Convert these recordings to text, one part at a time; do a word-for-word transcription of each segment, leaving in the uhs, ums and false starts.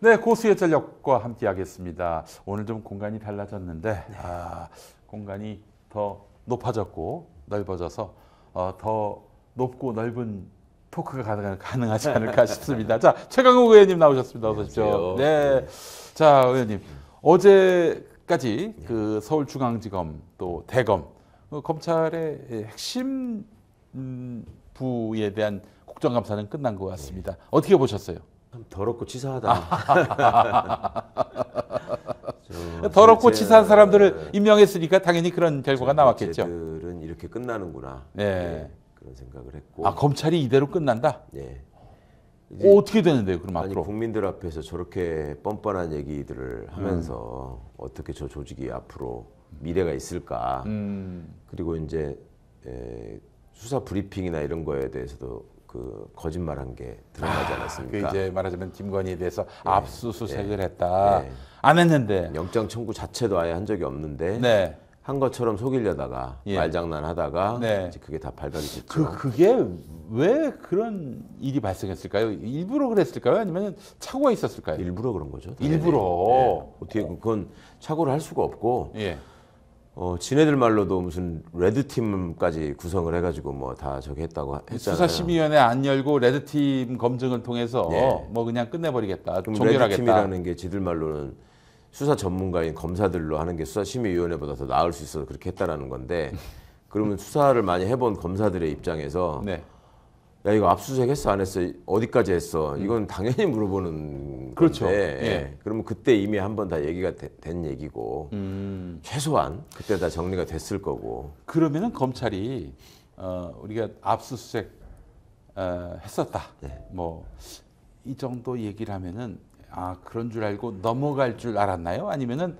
네, 고수의 전력과 함께하겠습니다. 오늘 좀 공간이 달라졌는데 네. 아, 공간이 더 높아졌고 넓어져서 어, 더 높고 넓은 토크가 가능, 가능하지 않을까 싶습니다. 자, 최강욱 의원님 나오셨습니다. 어서 오십시오. 네, 자 의원님 어제까지 그 서울중앙지검 또 대검 어, 검찰의 핵심 음, 부에 대한 국정감사는 끝난 것 같습니다. 어떻게 보셨어요? 참 더럽고 치사하다. 더럽고 치사한 사람들을 임명했으니까 당연히 그런 결과가 나왔겠죠. 검찰들은 이렇게 끝나는구나. 네. 네, 그런 생각을 했고. 아, 검찰이 이대로 끝난다? 네. 오, 어떻게 되는데요, 그럼 앞으로? 아니, 국민들 앞에서 저렇게 뻔뻔한 얘기들을 하면서 음. 어떻게 저 조직이 앞으로 미래가 있을까? 음. 그리고 이제 에, 수사 브리핑이나 이런 거에 대해서도 그 거짓말한 게 드러나지 않았습니까? 아, 그 이제 말하자면 김건희에 대해서 네. 압수수색을 네. 했다. 네. 안 했는데. 영장 청구 자체도 아예 한 적이 없는데 네. 한 것처럼 속이려다가 예. 말장난하다가 네. 이제 그게 다 발각이 됐죠. 그, 그게 왜 그런 일이 발생했을까요? 일부러 그랬을까요? 아니면 착오가 있었을까요? 일부러 그런 거죠. 당연히. 일부러. 네. 어떻게 그건 착오를 할 수가 없고. 예. 어, 지네들 말로도 무슨 레드팀까지 구성을 해가지고 뭐 다 저기 했다고 했잖아요. 수사심의위원회 안 열고 레드팀 검증을 통해서 네. 뭐 그냥 끝내버리겠다. 그럼 종결하겠다. 레드팀이라는 게 지들 말로는 수사 전문가인 검사들로 하는 게 수사심의위원회보다 더 나을 수 있어서 그렇게 했다라는 건데 그러면 수사를 많이 해본 검사들의 입장에서 네. 야, 이거 압수수색 했어 안 했어? 어디까지 했어? 이건 당연히 물어보는 그렇죠. 건데 예. 그러면 그때 이미 한 번 다 얘기가 되, 된 얘기고 음. 최소한 그때 다 정리가 됐을 거고 그러면은 검찰이 어, 우리가 압수수색 어, 했었다 네. 뭐 이 정도 얘기를 하면은 아 그런 줄 알고 넘어갈 줄 알았나요? 아니면은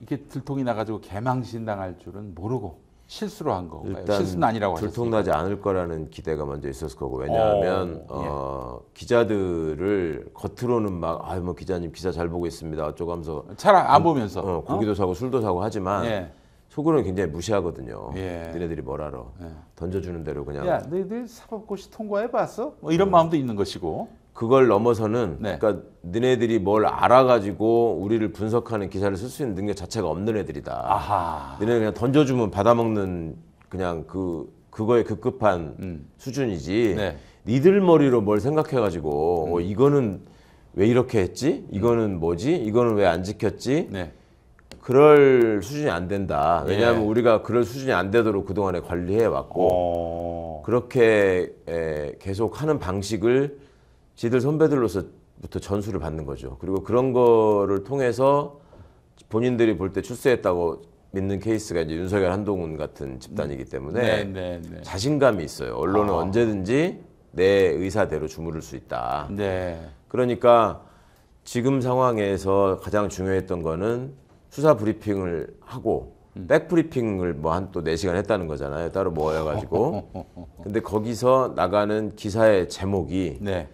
이게 들통이 나가지고 개망신 당할 줄은 모르고 실수로 한 건가요? 일단 실수는 아니라고 하셨어요. 들통나지 않을 거라는 기대가 먼저 있었을 거고 왜냐하면 오, 예. 어, 기자들을 겉으로는 막 아유 뭐 기자님 기사 잘 보고 있습니다 어쩌고 하면서 잘 안 보면서 어, 고기도 어? 사고 술도 사고 하지만 예. 속으로는 굉장히 무시하거든요. 예. 너희들이 뭘 알아? 예. 던져주는 대로 그냥 야 너희들 사법고시 통과해봤어? 뭐 이런 음. 마음도 있는 것이고 그걸 넘어서는 네. 그러니까 너네들이 뭘 알아가지고 우리를 분석하는 기사를 쓸 수 있는 능력 자체가 없는 애들이다. 아하. 너네는 그냥 던져주면 받아먹는 그냥 그 그거에 급급한 음. 수준이지. 네. 니들 머리로 뭘 생각해가지고 음. 어, 이거는 왜 이렇게 했지? 이거는 뭐지? 이거는 왜 안 지켰지? 네. 그럴 수준이 안 된다. 왜냐하면 예. 우리가 그럴 수준이 안 되도록 그동안에 관리해왔고 오. 그렇게 에, 계속 하는 방식을 지들 선배들로서부터 전수를 받는 거죠. 그리고 그런 거를 통해서 본인들이 볼 때 출세했다고 믿는 케이스가 이제 윤석열, 한동훈 같은 집단이기 때문에 네, 네, 네. 자신감이 있어요. 언론은 어. 언제든지 내 의사대로 주무를 수 있다. 네. 그러니까 지금 상황에서 가장 중요했던 거는 수사 브리핑을 하고 음. 백브리핑을 뭐 한 또 네 시간 했다는 거잖아요. 따로 모여가지고. 근데 거기서 나가는 기사의 제목이 네.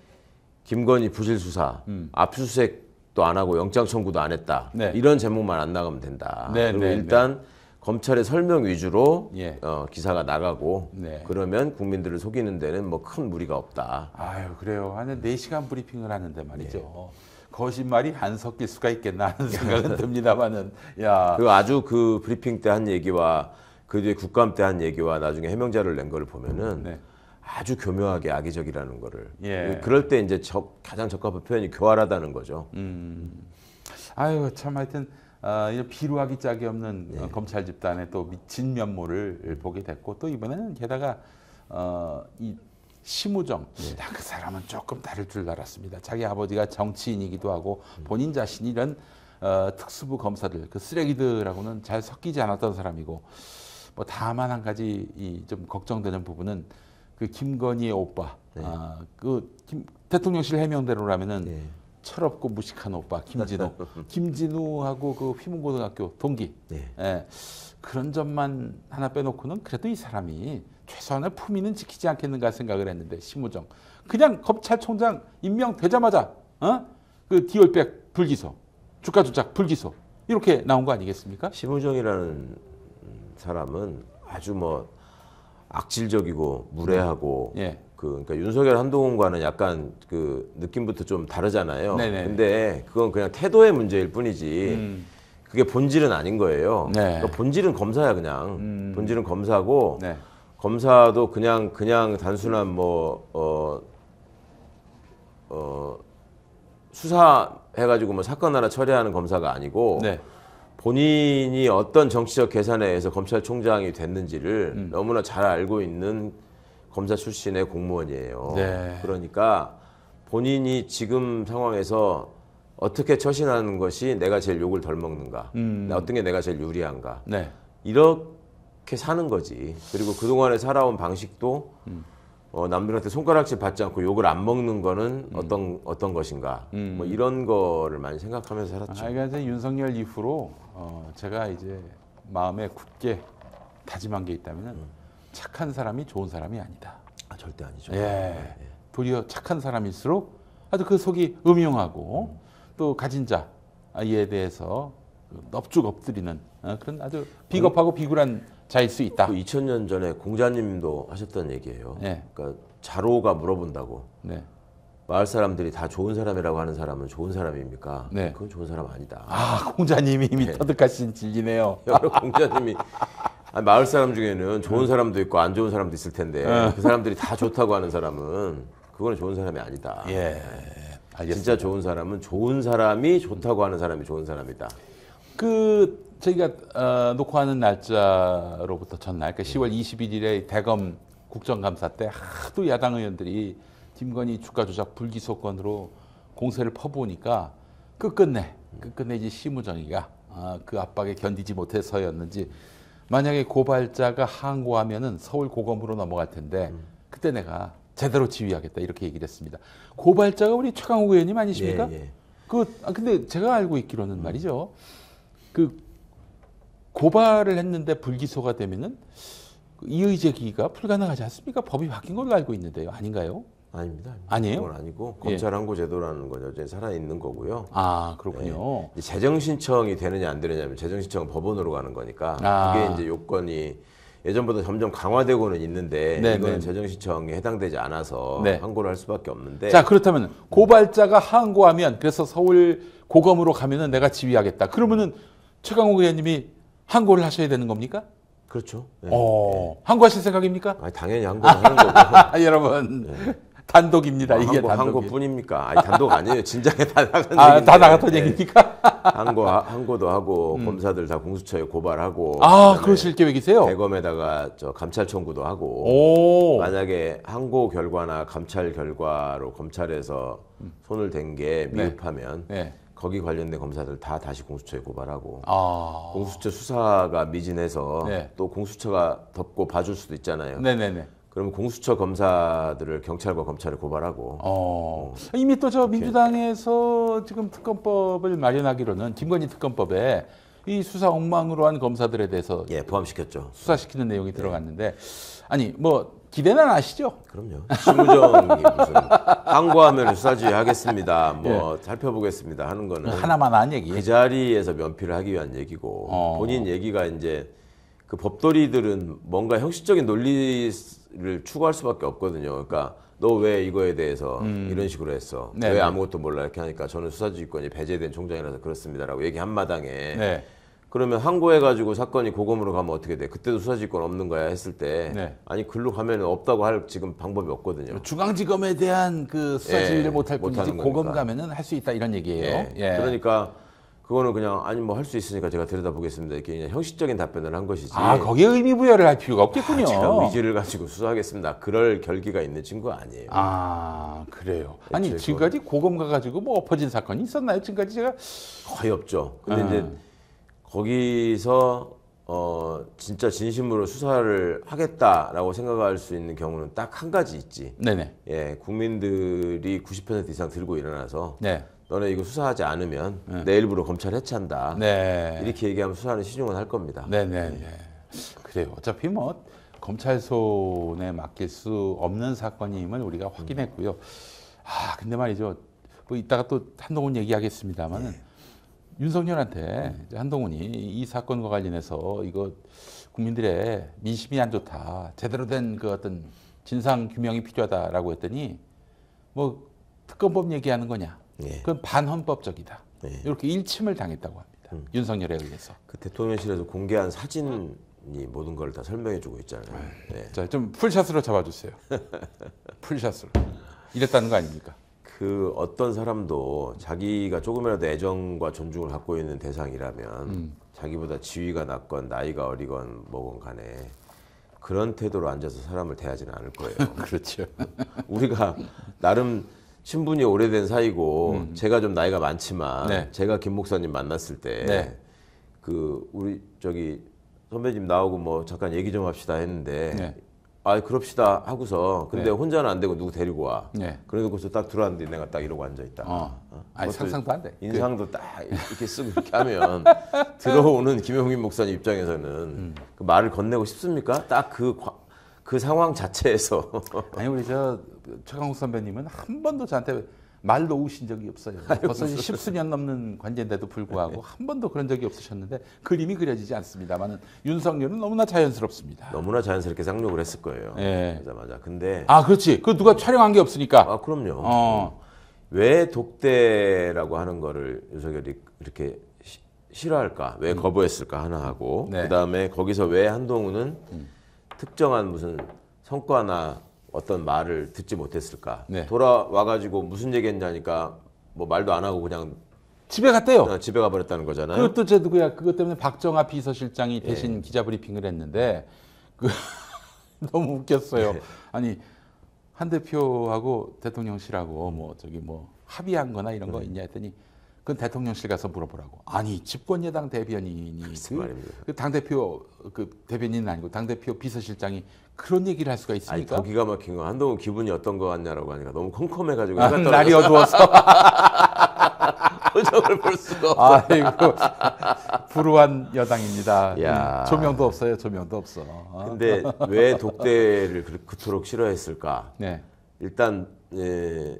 김건희 부실 수사, 음. 압수수색도 안 하고 영장 청구도 안 했다. 네. 이런 제목만 안 나가면 된다. 네, 그리고 네, 일단 네. 검찰의 설명 위주로 예. 어, 기사가 나가고 네. 그러면 국민들을 속이는 데는 뭐 큰 무리가 없다. 아유 그래요. 한 네 시간 브리핑을 하는데 말이죠. 예. 거짓말이 안 섞일 수가 있겠나 하는 생각은 듭니다만은. 야. 그 아주 그 브리핑 때 한 얘기와 그 뒤에 국감 때 한 얘기와 나중에 해명자를 낸 걸 보면은. 네. 아주 교묘하게 악의적이라는 거를 예. 그럴 때 이제 적, 가장 적합한 표현이 교활하다는 거죠. 음. 아유 참 하여튼 어, 비루하기 짝이 없는 예. 검찰 집단의 또 미친 면모를 보게 됐고 또 이번에는 게다가 어, 이 심우정 예. 그 사람은 조금 다를 줄 알았습니다. 자기 아버지가 정치인이기도 하고 본인 자신이 이런 어, 특수부 검사들 그 쓰레기들하고는 잘 섞이지 않았던 사람이고 뭐 다만 한 가지 이, 좀 걱정되는 부분은 그 김건희의 오빠, 네. 아, 그 김, 대통령실 해명대로라면은 네. 철없고 무식한 오빠 김진우, 김진우하고 그 휘문고등학교 동기, 네. 예. 그런 점만 하나 빼놓고는 그래도 이 사람이 최소한의 품위는 지키지 않겠는가 생각을 했는데 심우정, 그냥 검찰총장 임명되자마자, 어? 그 디올백 불기소, 주가 조작 불기소 이렇게 나온 거 아니겠습니까? 심우정이라는 사람은 아주 뭐. 악질적이고 무례하고 예. 그 그러니까 윤석열 한동훈과는 약간 그 느낌부터 좀 다르잖아요. 네네. 근데 그건 그냥 태도의 문제일 뿐이지 음. 그게 본질은 아닌 거예요. 네. 그러니까 본질은 검사야 그냥. 음. 본질은 검사고 네. 검사도 그냥 그냥 단순한 뭐 어 어 수사해가지고 뭐 사건 하나 처리하는 검사가 아니고 네. 본인이 어떤 정치적 계산에 의해서 검찰총장이 됐는지를 음. 너무나 잘 알고 있는 검사 출신의 공무원이에요. 네. 그러니까 본인이 지금 상황에서 어떻게 처신하는 것이 내가 제일 욕을 덜 먹는가, 음. 어떤 게 내가 제일 유리한가, 네. 이렇게 사는 거지. 그리고 그동안에 살아온 방식도 음. 어, 남들한테 손가락질 받지 않고 욕을 안 먹는 거는 음. 어떤 어떤 것인가, 음. 뭐 이런 거를 많이 생각하면서 살았죠. 아, 그러니까 윤석열 이후로 어, 제가 이제 마음에 굳게 다짐한 게 있다면 음. 착한 사람이 좋은 사람이 아니다. 아, 절대 아니죠. 예. 네. 도리어 착한 사람일수록 아주 그 속이 음흉하고 음. 또 가진 자에 대해서 넙죽 엎드리는 어, 그런 아주 비겁하고 음. 비굴한 자일 수 있다. 그 이천 년 전에 공자님도 하셨던 얘기예요. 네. 그러니까 자로가 물어본다고. 네. 마을 사람들이 다 좋은 사람이라고 하는 사람은 좋은 사람입니까? 네. 그건 좋은 사람 아니다. 아, 공자님이 이미 네. 터득하신 진리네요. 여러 공자님이 아니, 마을 사람 중에는 좋은 사람도 있고 안 좋은 사람도 있을 텐데 네. 그 사람들이 다 좋다고 하는 사람은 그건 좋은 사람이 아니다. 예. 알겠습니다. 진짜 좋은 사람은 좋은 사람이 좋다고 하는 사람이 좋은 사람이다. 그 저희가 어, 녹화하는 날짜로부터 전날, 그러니까 시월 이십일일에 대검 국정감사 때 하도 야당 의원들이 김건희 주가 조작 불기소권으로 공세를 퍼부으니까 끝끝내, 끝끝내 이제 심우정이가 아, 그 압박에 견디지 못해서였는지 만약에 고발자가 항고하면은 서울 고검으로 넘어갈 텐데 그때 내가 제대로 지휘하겠다 이렇게 얘기를 했습니다. 고발자가 우리 최강욱 의원님 아니십니까? 예, 예. 그 아, 근데 제가 알고 있기로는 음. 말이죠. 그 고발을 했는데 불기소가 되면은 이의제기가 불가능하지 않습니까? 법이 바뀐 걸로 알고 있는데요, 아닌가요? 아닙니다. 아닙니다. 아니에요? 그건 아니고 검찰 항고 제도라는 건 여전히 살아 있는 거고요. 아 그렇군요. 네. 재정 신청이 되느냐 안 되느냐면 재정 신청은 법원으로 가는 거니까 아. 그게 이제 요건이 예전보다 점점 강화되고는 있는데 네네. 이거는 재정 신청에 해당되지 않아서 네. 항고를 할 수밖에 없는데. 자 그렇다면 고발자가 항고하면 그래서 서울 고검으로 가면은 내가 지휘하겠다. 그러면은 최강욱 의원님이 항고를 하셔야 되는 겁니까? 그렇죠. 네. 어, 네. 항고하실 생각입니까? 아니, 당연히 항고를 하는 거고. 여러분 네. 단독입니다. 뭐, 이게 항고, 단독. 항고뿐입니까? 아니, 단독 아니에요. 진작에 다 나간 아, 얘기인데. 다 나갔던 네. 얘기니까? 항고, 항고도 하고 음. 검사들 다 공수처에 고발하고. 아, 그러실 계획이세요? 대검에다가 저 감찰 청구도 하고. 오. 만약에 항고 결과나 감찰 결과로 검찰에서 음. 손을 댄 게 미흡하면 네. 네. 거기 관련된 검사들 다 다시 공수처에 고발하고 아... 공수처 수사가 미진해서 네. 또 공수처가 덮고 봐줄 수도 있잖아요. 네네네. 그러면 공수처 검사들을 경찰과 검찰에 고발하고 어... 어... 이미 또 저 민주당에서 지금 특검법을 마련하기로는 김건희 특검법에 이 수사 엉망으로 한 검사들에 대해서 예, 포함시켰죠. 수사시키는 내용이 들어갔는데 네. 아니 뭐 기대는 아시죠? 그럼요. 심우정이 무슨 항고하면 수사지휘 하겠습니다. 뭐 예. 살펴보겠습니다 하는 거는 하나만한 얘기. 그 자리에서 면피를 하기 위한 얘기고 어. 본인 얘기가 이제 그 법돌이들은 뭔가 형식적인 논리를 추구할 수밖에 없거든요. 그러니까 너 왜 이거에 대해서 음. 이런 식으로 했어? 네네. 왜 아무것도 몰라 이렇게 하니까 저는 수사지휘권이 배제된 총장이라서 그렇습니다라고 얘기한 마당에. 네. 그러면 항고해가지고 사건이 고검으로 가면 어떻게 돼? 그때도 수사지휘권 없는 거야 했을 때 네. 아니 글로 가면 없다고 할 지금 방법이 없거든요. 중앙지검에 대한 그 수사지휘를 예, 못할 뿐이지 고검 가면은 할 수 있다 이런 얘기예요. 예. 예. 그러니까 그거는 그냥 아니 뭐 할 수 있으니까 제가 들여다보겠습니다 이렇게 그냥 형식적인 답변을 한 것이지. 아 거기에 의미 부여를 할 필요가 없겠군요. 아, 제가 의지를 가지고 수사하겠습니다. 그럴 결기가 있는 친구 아니에요. 아 그래요. 아니 지금까지 그건... 고검 가가지고 뭐 엎어진 사건이 있었나요? 지금까지 제가 거의 없죠. 근데 음. 이제 거기서 어 진짜 진심으로 수사를 하겠다라고 생각할 수 있는 경우는 딱 한 가지 있지. 네네. 예, 국민들이 구십 퍼센트 이상 들고 일어나서 네. 너네 이거 수사하지 않으면 네. 내 일부러 검찰 해체한다. 네. 이렇게 얘기하면 수사는 시중은 할 겁니다. 네네. 네. 그래요. 어차피 뭐 검찰 손에 맡길 수 없는 사건임을 우리가 확인했고요. 아 근데 말이죠. 뭐 이따가 또 한동훈 얘기하겠습니다만은. 네. 윤석열한테 한동훈이 이 사건과 관련해서 이거 국민들의 민심이 안 좋다. 제대로 된 그 어떤 진상규명이 필요하다라고 했더니 뭐 특검법 얘기하는 거냐. 예. 그건 반헌법적이다. 예. 이렇게 일침을 당했다고 합니다. 음. 윤석열에 의해서. 그 대통령실에서 공개한 사진이 모든 걸 다 설명해주고 있잖아요. 네. 자, 좀 풀샷으로 잡아주세요. 풀샷으로. 이랬다는 거 아닙니까? 그 어떤 사람도 자기가 조금이라도 애정과 존중을 갖고 있는 대상이라면 음. 자기보다 지위가 낮건 나이가 어리건 뭐건 간에 그런 태도로 앉아서 사람을 대하지는 않을 거예요. 그렇죠. 우리가 나름 신분이 오래된 사이고 음. 제가 좀 나이가 많지만 네. 제가 김 목사님 만났을 때 그 네. 우리 저기 선배님 나오고 뭐 잠깐 얘기 좀 합시다 했는데 네. 아, 그럽시다 하고서 근데 네. 혼자는 안 되고 누구 데리고 와. 네. 그래놓고서 딱 들어왔는데 내가 딱 이러고 앉아 있다. 어. 어? 아니 상상도 안 돼. 인상도 그... 딱 이렇게 쓰고 이렇게 하면 들어오는 김용민 목사님 입장에서는 음. 그 말을 건네고 싶습니까? 딱 그 그 상황 자체에서. 아니 우리 저 최강욱 선배님은 한 번도 저한테 말 놓으신 적이 없어요. 아이고, 벌써 십수년 넘는 관계인데도 불구하고 네. 한 번도 그런 적이 없으셨는데 그림이 그려지지 않습니다만 윤석열은 너무나 자연스럽습니다. 너무나 자연스럽게 쌍욕을 했을 거예요. 네. 맞아 맞아. 근데 아 그렇지. 그 누가 음. 촬영한 게 없으니까. 아 그럼요. 어. 왜 독대라고 하는 거를 윤석열이 이렇게 시, 싫어할까? 왜 음. 거부했을까 하나 하고 네. 그다음에 거기서 왜 한동훈은 음. 특정한 무슨 성과나 어떤 말을 듣지 못했을까? 네. 돌아와가지고 무슨 얘기했냐니까 뭐 말도 안 하고 그냥 집에 갔대요. 어, 집에 가버렸다는 거잖아요. 그것도 제 누구야? 그것 때문에 박정하 비서실장이 대신 예. 기자 브리핑을 했는데 그 너무 웃겼어요. 예. 아니 한 대표하고 대통령실하고 뭐 저기 뭐 합의한거나 이런 거 음. 있냐 했더니 그건 대통령실 가서 물어보라고. 아니 집권 여당 대변인이 그 당 대표 그 대변인은 아니고 당 대표 비서실장이 그런 얘기를 할 수가 있습니까? 아니, 더 기가 막힌 거 한동훈 기분이 어떤 거 같냐라고 하니까 너무 컴컴해가지고 아, 날이 어두워서 표정을 볼 수가 없어. 아이고 불우한 여당입니다. 야. 조명도 없어요. 조명도 없어. 근데 왜 독대를 그토록 싫어했을까? 네. 일단 예,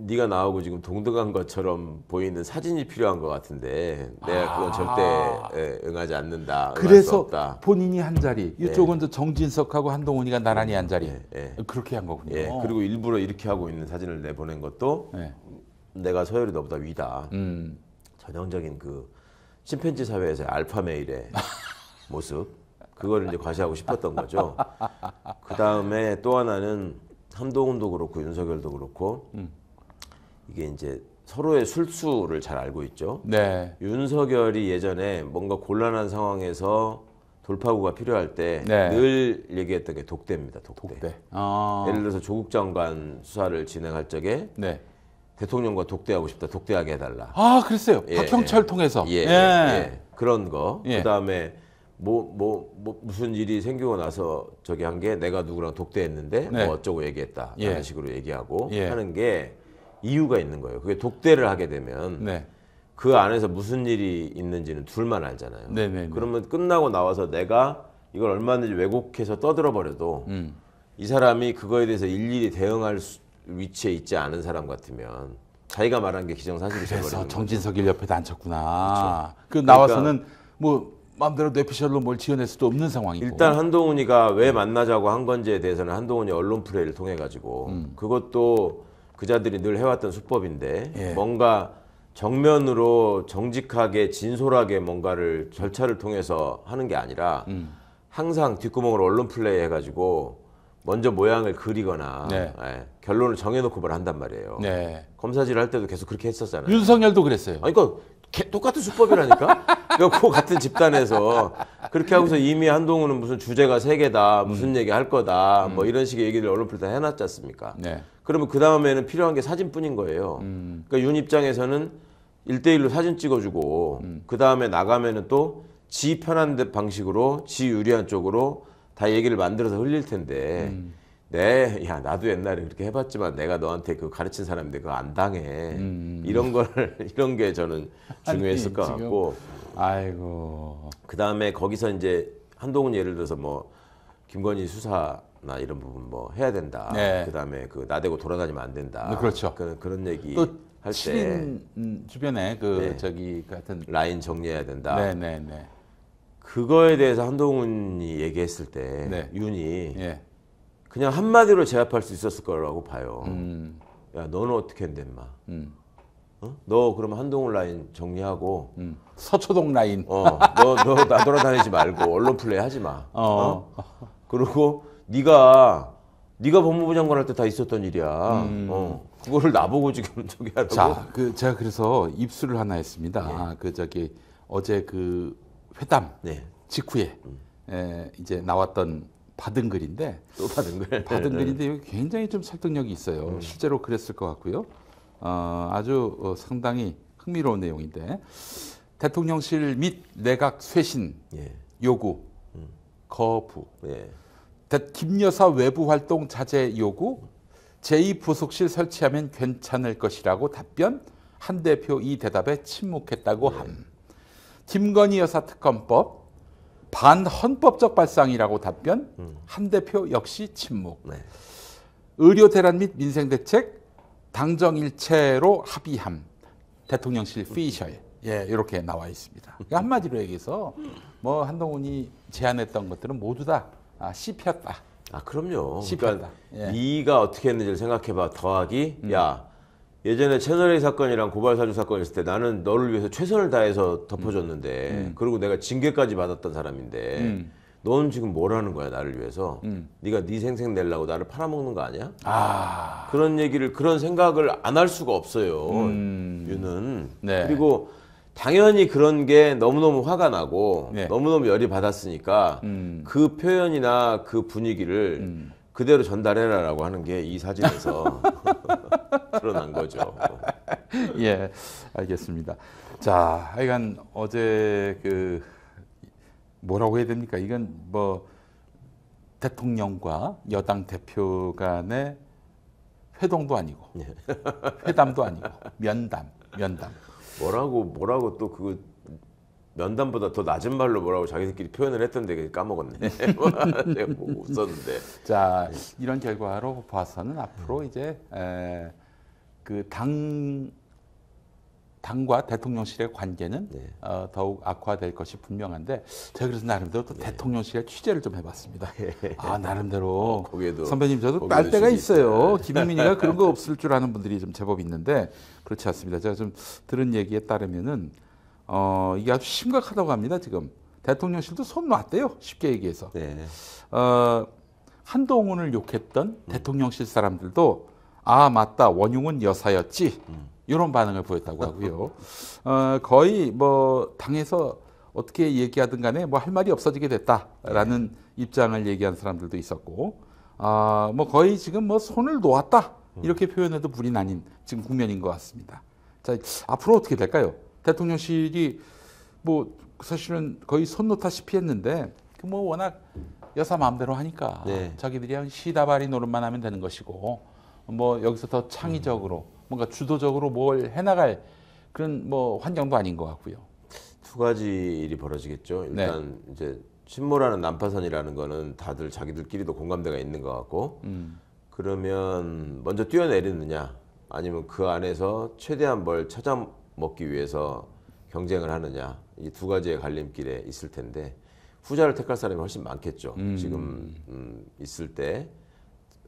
네가 나오고 지금 동등한 것처럼 보이는 사진이 필요한 것 같은데 내가 그건 아. 절대 응하지 않는다. 그래서 없다. 본인이 한 자리, 이쪽은 네. 정진석하고 한동훈이가 나란히 한 자리. 네. 네. 그렇게 한 거군요. 네. 그리고 일부러 이렇게 하고 있는 사진을 내보낸 것도 네. 내가 서열이 너보다 위다. 음. 전형적인 그 침팬지 사회에서 알파 메일의 모습. 그거를 이제 과시하고 싶었던 거죠. 그 다음에 또 하나는 한동훈도 그렇고 윤석열도 그렇고 음. 이게 이제 서로의 술수를 잘 알고 있죠. 네. 윤석열이 예전에 뭔가 곤란한 상황에서 돌파구가 필요할 때 늘 네. 얘기했던 게 독대입니다. 독대. 독대. 아. 예를 들어서 조국 장관 수사를 진행할 적에 네. 대통령과 독대하고 싶다. 독대하게 해달라. 아, 그랬어요. 예, 박형철 예. 통해서. 예, 예. 예. 그런 거. 예. 그다음에 뭐, 뭐, 뭐 무슨 일이 생기고 나서 저기 한 게 내가 누구랑 독대했는데 네. 뭐 어쩌고 얘기했다. 예. 이런 식으로 얘기하고 예. 하는 게 이유가 있는 거예요. 그게 독대를 하게 되면 네. 그 안에서 무슨 일이 있는지는 둘만 알잖아요. 네네네. 그러면 끝나고 나와서 내가 이걸 얼마든지 왜곡해서 떠들어버려도 음. 이 사람이 그거에 대해서 일일이 대응할 수, 위치에 있지 않은 사람 같으면 자기가 말한 게 기정사실이 돼버리는 거죠. 그래서 정진석이 옆에도 앉혔구나. 그렇죠. 그 나와서는 그러니까 뭐 마음대로 뇌피셜로 뭘 지어낼 수도 없는 상황이고. 일단 한동훈이가 왜 만나자고 한 건지에 대해서는 한동훈이 언론 플레이를 통해 가지고 음. 그것도 그자들이 늘 해왔던 수법인데 예. 뭔가 정면으로 정직하게 진솔하게 뭔가를 절차를 통해서 하는 게 아니라 음. 항상 뒷구멍으로 언론 플레이 해가지고 먼저 모양을 그리거나 네. 예, 결론을 정해놓고 뭘 한단 말이에요. 네. 검사질 할 때도 계속 그렇게 했었잖아요. 윤석열도 그랬어요. 아니, 그러니까 개, 똑같은 수법이라니까. 그러니까 그 같은 집단에서 그렇게 하고서 이미 한동훈은 무슨 주제가 세 개다, 무슨 음. 얘기 할 거다, 음. 뭐 이런 식의 얘기를 언론 플레이 해놨지 않습니까? 네. 그러면 그 다음에는 필요한 게 사진뿐인 거예요. 음. 그러니까 윤 입장에서는 일대일로 사진 찍어주고 음. 그 다음에 나가면은 또 지 편한 데 방식으로 지 유리한 쪽으로 다 얘기를 만들어서 흘릴 텐데 음. 네, 야 나도 옛날에 그렇게 해봤지만 내가 너한테 그 가르친 사람인데 그거 안 당해. 음. 이런 걸 이런 게 저는 중요했을 아니, 것 지금. 같고. 아이고. 그 다음에 거기서 이제 한동훈 예를 들어서 뭐 김건희 수사 나 이런 부분 뭐 해야 된다. 네. 그다음에 그 나대고 돌아다니면 안 된다. 네, 그렇죠. 그런 그런 얘기 할 때 주변에 그 네. 저기 같은 라인 정리해야 된다. 네네네. 네, 네. 그거에 대해서 한동훈이 얘기했을 때 네. 윤이 네. 그냥 한마디로 제압할 수 있었을 거라고 봐요. 음. 야, 너는 어떻게 했는데 인마? 음. 어? 너 그러면 한동훈 라인 정리하고 음. 서초동 라인. 어, 너 너 나 돌아다니지 말고 언론 플레이 하지 마. 어. 어? 그리고 네가 네가 법무부 장관 할 때 다 있었던 일이야. 음. 어. 그거를 나보고 지금 저기 하라고. 자, 그 제가 그래서 입수를 하나 했습니다. 네. 아, 그 저기 어제 그 회담 네. 직후에 음. 에, 이제 나왔던. 받은 글인데 또 받은 글 받은 글인데 여기 굉장히 좀 설득력이 있어요. 음. 실제로 그랬을 것 같고요. 어, 아주 어, 상당히 흥미로운 내용인데 대통령실 및 내각 쇄신 예. 요구 음. 거부 예. 대, 김여사 외부 활동 자제 요구 제이 부속실 설치하면 괜찮을 것이라고 답변 한 대표 이 대답에 침묵했다고 예. 함. 김건희 여사 특검법 반헌법적 발상이라고 답변 음. 한 대표 역시 침묵. 네. 의료 대란 및 민생 대책 당정일체로 합의함. 대통령실 피셜 예 이렇게 나와 있습니다. 그러니까 한마디로 얘기해서 뭐 한동훈이 제안했던 것들은 모두 다 아, 씹혔다. 아 그럼요. 씹혔다. 그러니까 예. 네가 어떻게 했는지를 생각해봐. 더하기 음. 야 예전에 채널A 사건이랑 고발사주 사건 있을 때 나는 너를 위해서 최선을 다해서 덮어줬는데 음. 그리고 내가 징계까지 받았던 사람인데 음. 넌 지금 뭘 하는 거야 나를 위해서 음. 네가 네 생생 내려고 나를 팔아먹는 거 아니야? 아. 그런 얘기를 그런 생각을 안 할 수가 없어요. 음. 윤은 네. 그리고 당연히 그런 게 너무너무 화가 나고 네. 너무너무 열이 받았으니까 음. 그 표현이나 그 분위기를 음. 그대로 전달해라라고 하는 게 이 사진에서 드러난 거죠. 예, 알겠습니다. 자, 하여간 어제 그 뭐라고 해야 됩니까? 이건 뭐 대통령과 여당 대표 간의 회동도 아니고 회담도 아니고 면담, 면담. 뭐라고 뭐라고 또 그 면담보다 더 낮은 말로 뭐라고 자기들끼리 표현을 했던데 까먹었네. 내가 뭐 없었는데. 자, 이런 결과로 봐서는 앞으로 이제 에, 그 당, 당과 대통령실의 관계는 네. 어, 더욱 악화될 것이 분명한데 제가 그래서 나름대로 또 네. 대통령실에 취재를 좀 해봤습니다. 아 나름대로 어, 거기에도, 선배님 저도 빨대가 있어요. 있다. 김민희가 그런 거 없을 줄 아는 분들이 좀 제법 있는데 그렇지 않습니다. 제가 좀 들은 얘기에 따르면은 어, 이게 아주 심각하다고 합니다. 지금 대통령실도 손 놨대요. 쉽게 얘기해서. 네. 어, 한동훈을 욕했던 음. 대통령실 사람들도 아 맞다 원흉은 여사였지 음. 이런 반응을 보였다고 하고요. 어, 거의 뭐 당에서 어떻게 얘기하든 간에 뭐 할 말이 없어지게 됐다라는 네. 입장을 얘기한 사람들도 있었고 어, 뭐 거의 지금 뭐 손을 놓았다 음. 이렇게 표현해도 무리 아닌 지금 국면인 것 같습니다. 자 앞으로 어떻게 될까요? 대통령실이 뭐 사실은 거의 손 놓다시피 했는데 뭐 워낙 여사 마음대로 하니까 네. 자기들이 한 시다바리 노릇만 하면 되는 것이고 뭐 여기서 더 창의적으로 음. 뭔가 주도적으로 뭘 해나갈 그런 뭐 환경도 아닌 것 같고요. 두 가지 일이 벌어지겠죠. 일단 네. 이제 침몰하는 난파선이라는 거는 다들 자기들끼리도 공감대가 있는 것 같고 음. 그러면 먼저 뛰어내리느냐 아니면 그 안에서 최대한 뭘 찾아 먹기 위해서 경쟁을 하느냐 이 두 가지의 갈림길에 있을 텐데 후자를 택할 사람이 훨씬 많겠죠. 음. 지금 음, 있을 때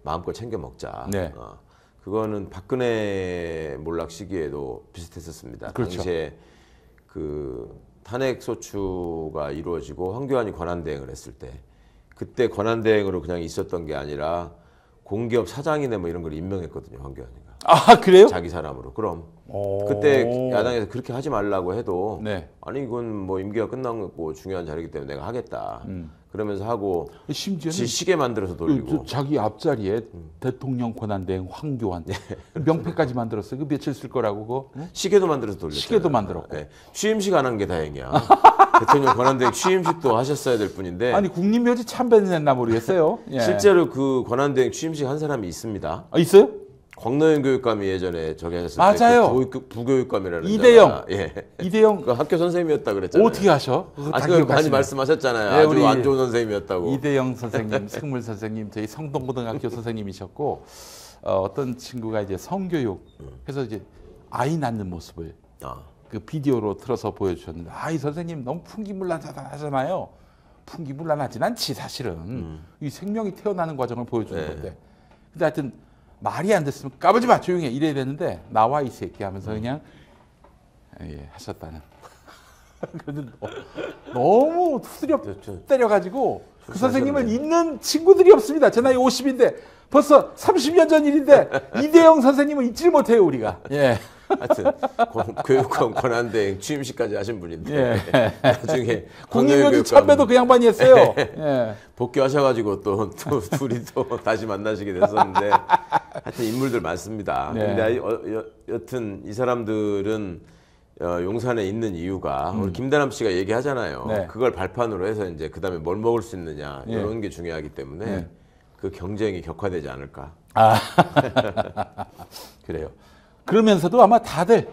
마음껏 챙겨 먹자. 네. 어, 그거는 박근혜 몰락 시기에도 비슷했었습니다. 그렇죠. 당시에 그 탄핵소추가 이루어지고 황교안이 권한대행을 했을 때 그때 권한대행으로 그냥 있었던 게 아니라 공기업 사장이네 뭐 이런 걸 임명했거든요. 황교안이가. 아 그래요? 자기 사람으로. 그럼 그때 야당에서 그렇게 하지 말라고 해도 네. 아니 이건 뭐 임기가 끝난 거고 중요한 자리이기 때문에 내가 하겠다. 음. 그러면서 하고 심지어는 지 시계 만들어서 돌리고 자기 앞자리에 음. 대통령 권한대행 황교안 네. 명패까지 만들었어요. 그 며칠 쓸 거라고 그거? 시계도 만들어서 돌렸어요. 시계도 만들었고 네. 취임식 안 한 게 다행이야. 대통령 권한대행 취임식도 하셨어야 될 뿐인데 아니 국립묘지 참배했나 모르겠어요. 예. 실제로 그 권한대행 취임식 한 사람이 있습니다. 아 있어요? 광노현 교육감이 예전에 저기 하셨을 때 그 부교육감이라는 이대영 예. 이대영 그 학교 선생님이었다 그랬잖아요. 어떻게 하셔? 아까 많이 말씀하셨잖아요. 네, 아주 우리 안 좋은 선생님이었다고. 이대영 선생님, 식물 선생님, 저희 성동고등학교 선생님이셨고 어, 어떤 친구가 이제 성교육 해서 이제 아이 낳는 모습을 아. 그 비디오로 틀어서 보여주셨는데 아이 선생님 너무 풍기물난하잖아요. 풍기문란하진 않지 사실은. 음. 이 생명이 태어나는 과정을 보여주는 네. 건데. 근데 하여튼 말이 안 됐으면 까불지 마 조용히 해 이래야 되는데 나와 이 새끼 하면서 음. 그냥 예, 하셨다는. 그런데 너무 후드려 때려가지고 그 선생님은 있는 친구들이 없습니다. 제 나이 오십인데 벌써 삼십 년 전 일인데 이대영 선생님은 잊질 못해요 우리가. 예. 하여튼 고, 교육권 권한대행 취임식까지 하신 분인데 예. 나중에 국립묘지 참배도 그 양반이 했어요. 예. 복귀하셔가지고 또, 또 둘이 또 다시 만나시게 됐었는데 하여튼 인물들 많습니다. 예. 근데 여, 여, 여튼 이 사람들은 어, 용산에 있는 이유가 음. 우리 김대남 씨가 얘기하잖아요. 네. 그걸 발판으로 해서 이제 그 다음에 뭘 먹을 수 있느냐 예. 이런 게 중요하기 때문에 예. 그 경쟁이 격화되지 않을까. 아. 그래요. 그러면서도 아마 다들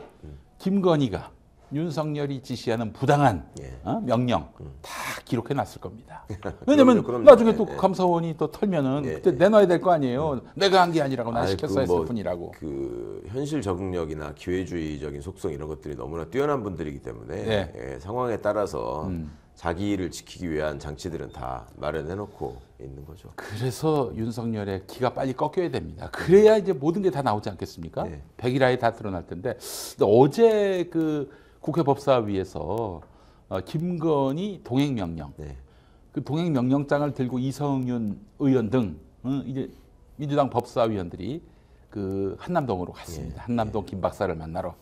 김건희가 윤석열이 지시하는 부당한 예. 어? 명령 음. 다 기록해 놨을 겁니다. 왜냐면 그럼요, 그럼요. 나중에 또 예. 감사원이 또 털면은 예. 그때 내놔야 될 거 아니에요. 음. 내가 한 게 아니라고 나 아니, 시켰어 그 했을 뭐 뿐이라고. 그 현실 적응력이나 기회주의적인 속성 이런 것들이 너무나 뛰어난 분들이기 때문에 예. 예, 상황에 따라서 음. 자기를 지키기 위한 장치들은 다 마련해 놓고 있는 거죠. 그래서 윤석열의 기가 빨리 꺾여야 됩니다. 그래야 음. 이제 모든 게 다 나오지 않겠습니까? 예. 백일하에 다 드러날 텐데. 근데 어제 그 국회 법사위에서 어, 김건희 동행명령, 네. 그 동행명령장을 들고 이성윤 의원 등 어, 이제 민주당 법사위원들이 그 한남동으로 갔습니다. 네. 한남동 네. 김 박사를 만나러.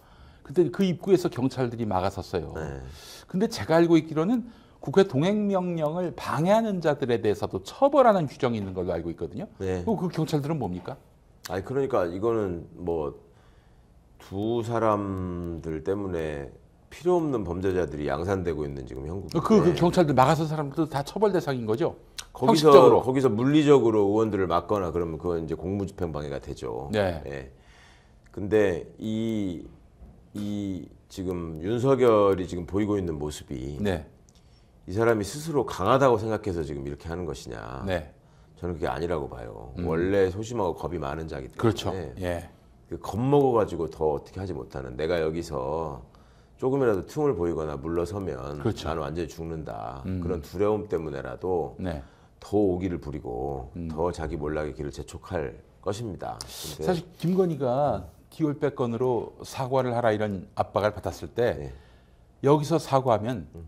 그때 그 입구에서 경찰들이 막아섰어요. 네. 근데 제가 알고 있기로는 국회 동행명령을 방해하는 자들에 대해서도 처벌하는 규정이 있는 걸로 알고 있거든요. 네. 그 경찰들은 뭡니까? 아니 그러니까 이거는 뭐 두 사람들 때문에 필요 없는 범죄자들이 양산되고 있는 지금 형국인데 그, 그 경찰들 막아서 사람들도 다 처벌 대상인 거죠? 거기서 형식적으로. 거기서 물리적으로 의원들을 막거나 그러면 그건 이제 공무집행 방해가 되죠. 네. 예. 근데 이, 이 지금 윤석열이 지금 보이고 있는 모습이 네. 이 사람이 스스로 강하다고 생각해서 지금 이렇게 하는 것이냐? 네. 저는 그게 아니라고 봐요. 음. 원래 소심하고 겁이 많은 자기 때문에. 그렇죠. 예. 그 겁먹어가지고 더 어떻게 하지 못하는 내가 여기서. 조금이라도 틈을 보이거나 물러서면 그렇죠. 나는 완전히 죽는다. 음. 그런 두려움 때문에라도 네. 더 오기를 부리고 음. 더 자기 몰락의 길을 재촉할 것입니다. 근데 사실 김건희가 디올백건으로 사과를 하라 이런 압박을 받았을 때 네. 여기서 사과하면 음.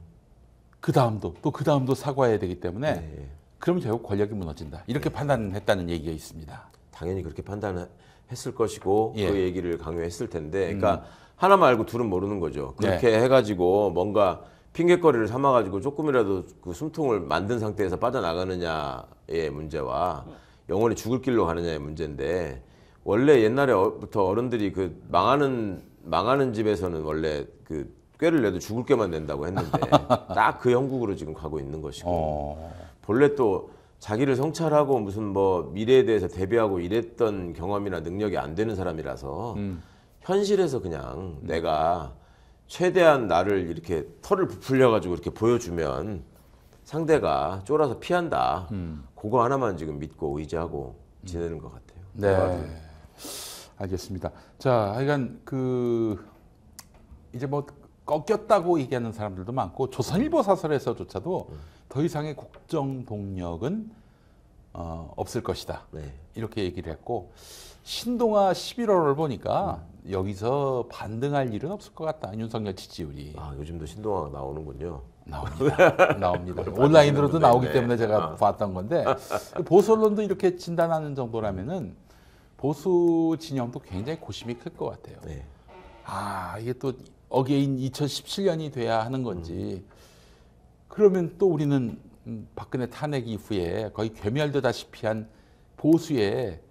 그 다음도 또 그 다음도 사과해야 되기 때문에 네. 그러면 결국 권력이 무너진다. 이렇게 네. 판단했다는 얘기가 있습니다. 당연히 그렇게 판단했을 것이고 예. 그 얘기를 강요했을 텐데 그러니까 음. 하나 말고 둘은 모르는 거죠. 그렇게 네. 해가지고 뭔가 핑계거리를 삼아가지고 조금이라도 그 숨통을 만든 상태에서 빠져나가느냐의 문제와 영원히 죽을 길로 가느냐의 문제인데 원래 옛날에부터 어른들이 그 망하는 망하는 집에서는 원래 그 꾀를 내도 죽을 꾀만 낸다고 했는데 딱 그 형국으로 지금 가고 있는 것이고 어... 본래 또 자기를 성찰하고 무슨 뭐 미래에 대해서 대비하고 이랬던 경험이나 능력이 안 되는 사람이라서 음. 현실에서 그냥 음. 내가 최대한 나를 이렇게 털을 부풀려가지고 이렇게 보여주면 상대가 쫄아서 피한다. 음. 그거 하나만 지금 믿고 의지하고 지내는 것 같아요. 네. 네. 알겠습니다. 자, 하여간 그 이제 뭐 꺾였다고 얘기하는 사람들도 많고 조선일보 사설에서조차도 음. 더 이상의 국정 동력은 어, 없을 것이다. 네. 이렇게 얘기를 했고 신동아 십일월을 보니까 음. 여기서 반등할 일은 없을 것 같다. 윤석열 지지율이. 아 요즘도 신동아가 나오는군요. 나옵니다. 나옵니다. 온라인으로도 나오기 네. 때문에 제가 아. 봤던 건데 보수 언론도 이렇게 진단하는 정도라면은 보수 진영도 굉장히 고심이 클 것 같아요. 네. 아 이게 또 어게인 이천십칠년이 돼야 하는 건지 음. 그러면 또 우리는 박근혜 탄핵 이후에 거의 괴멸되다시피 한 보수의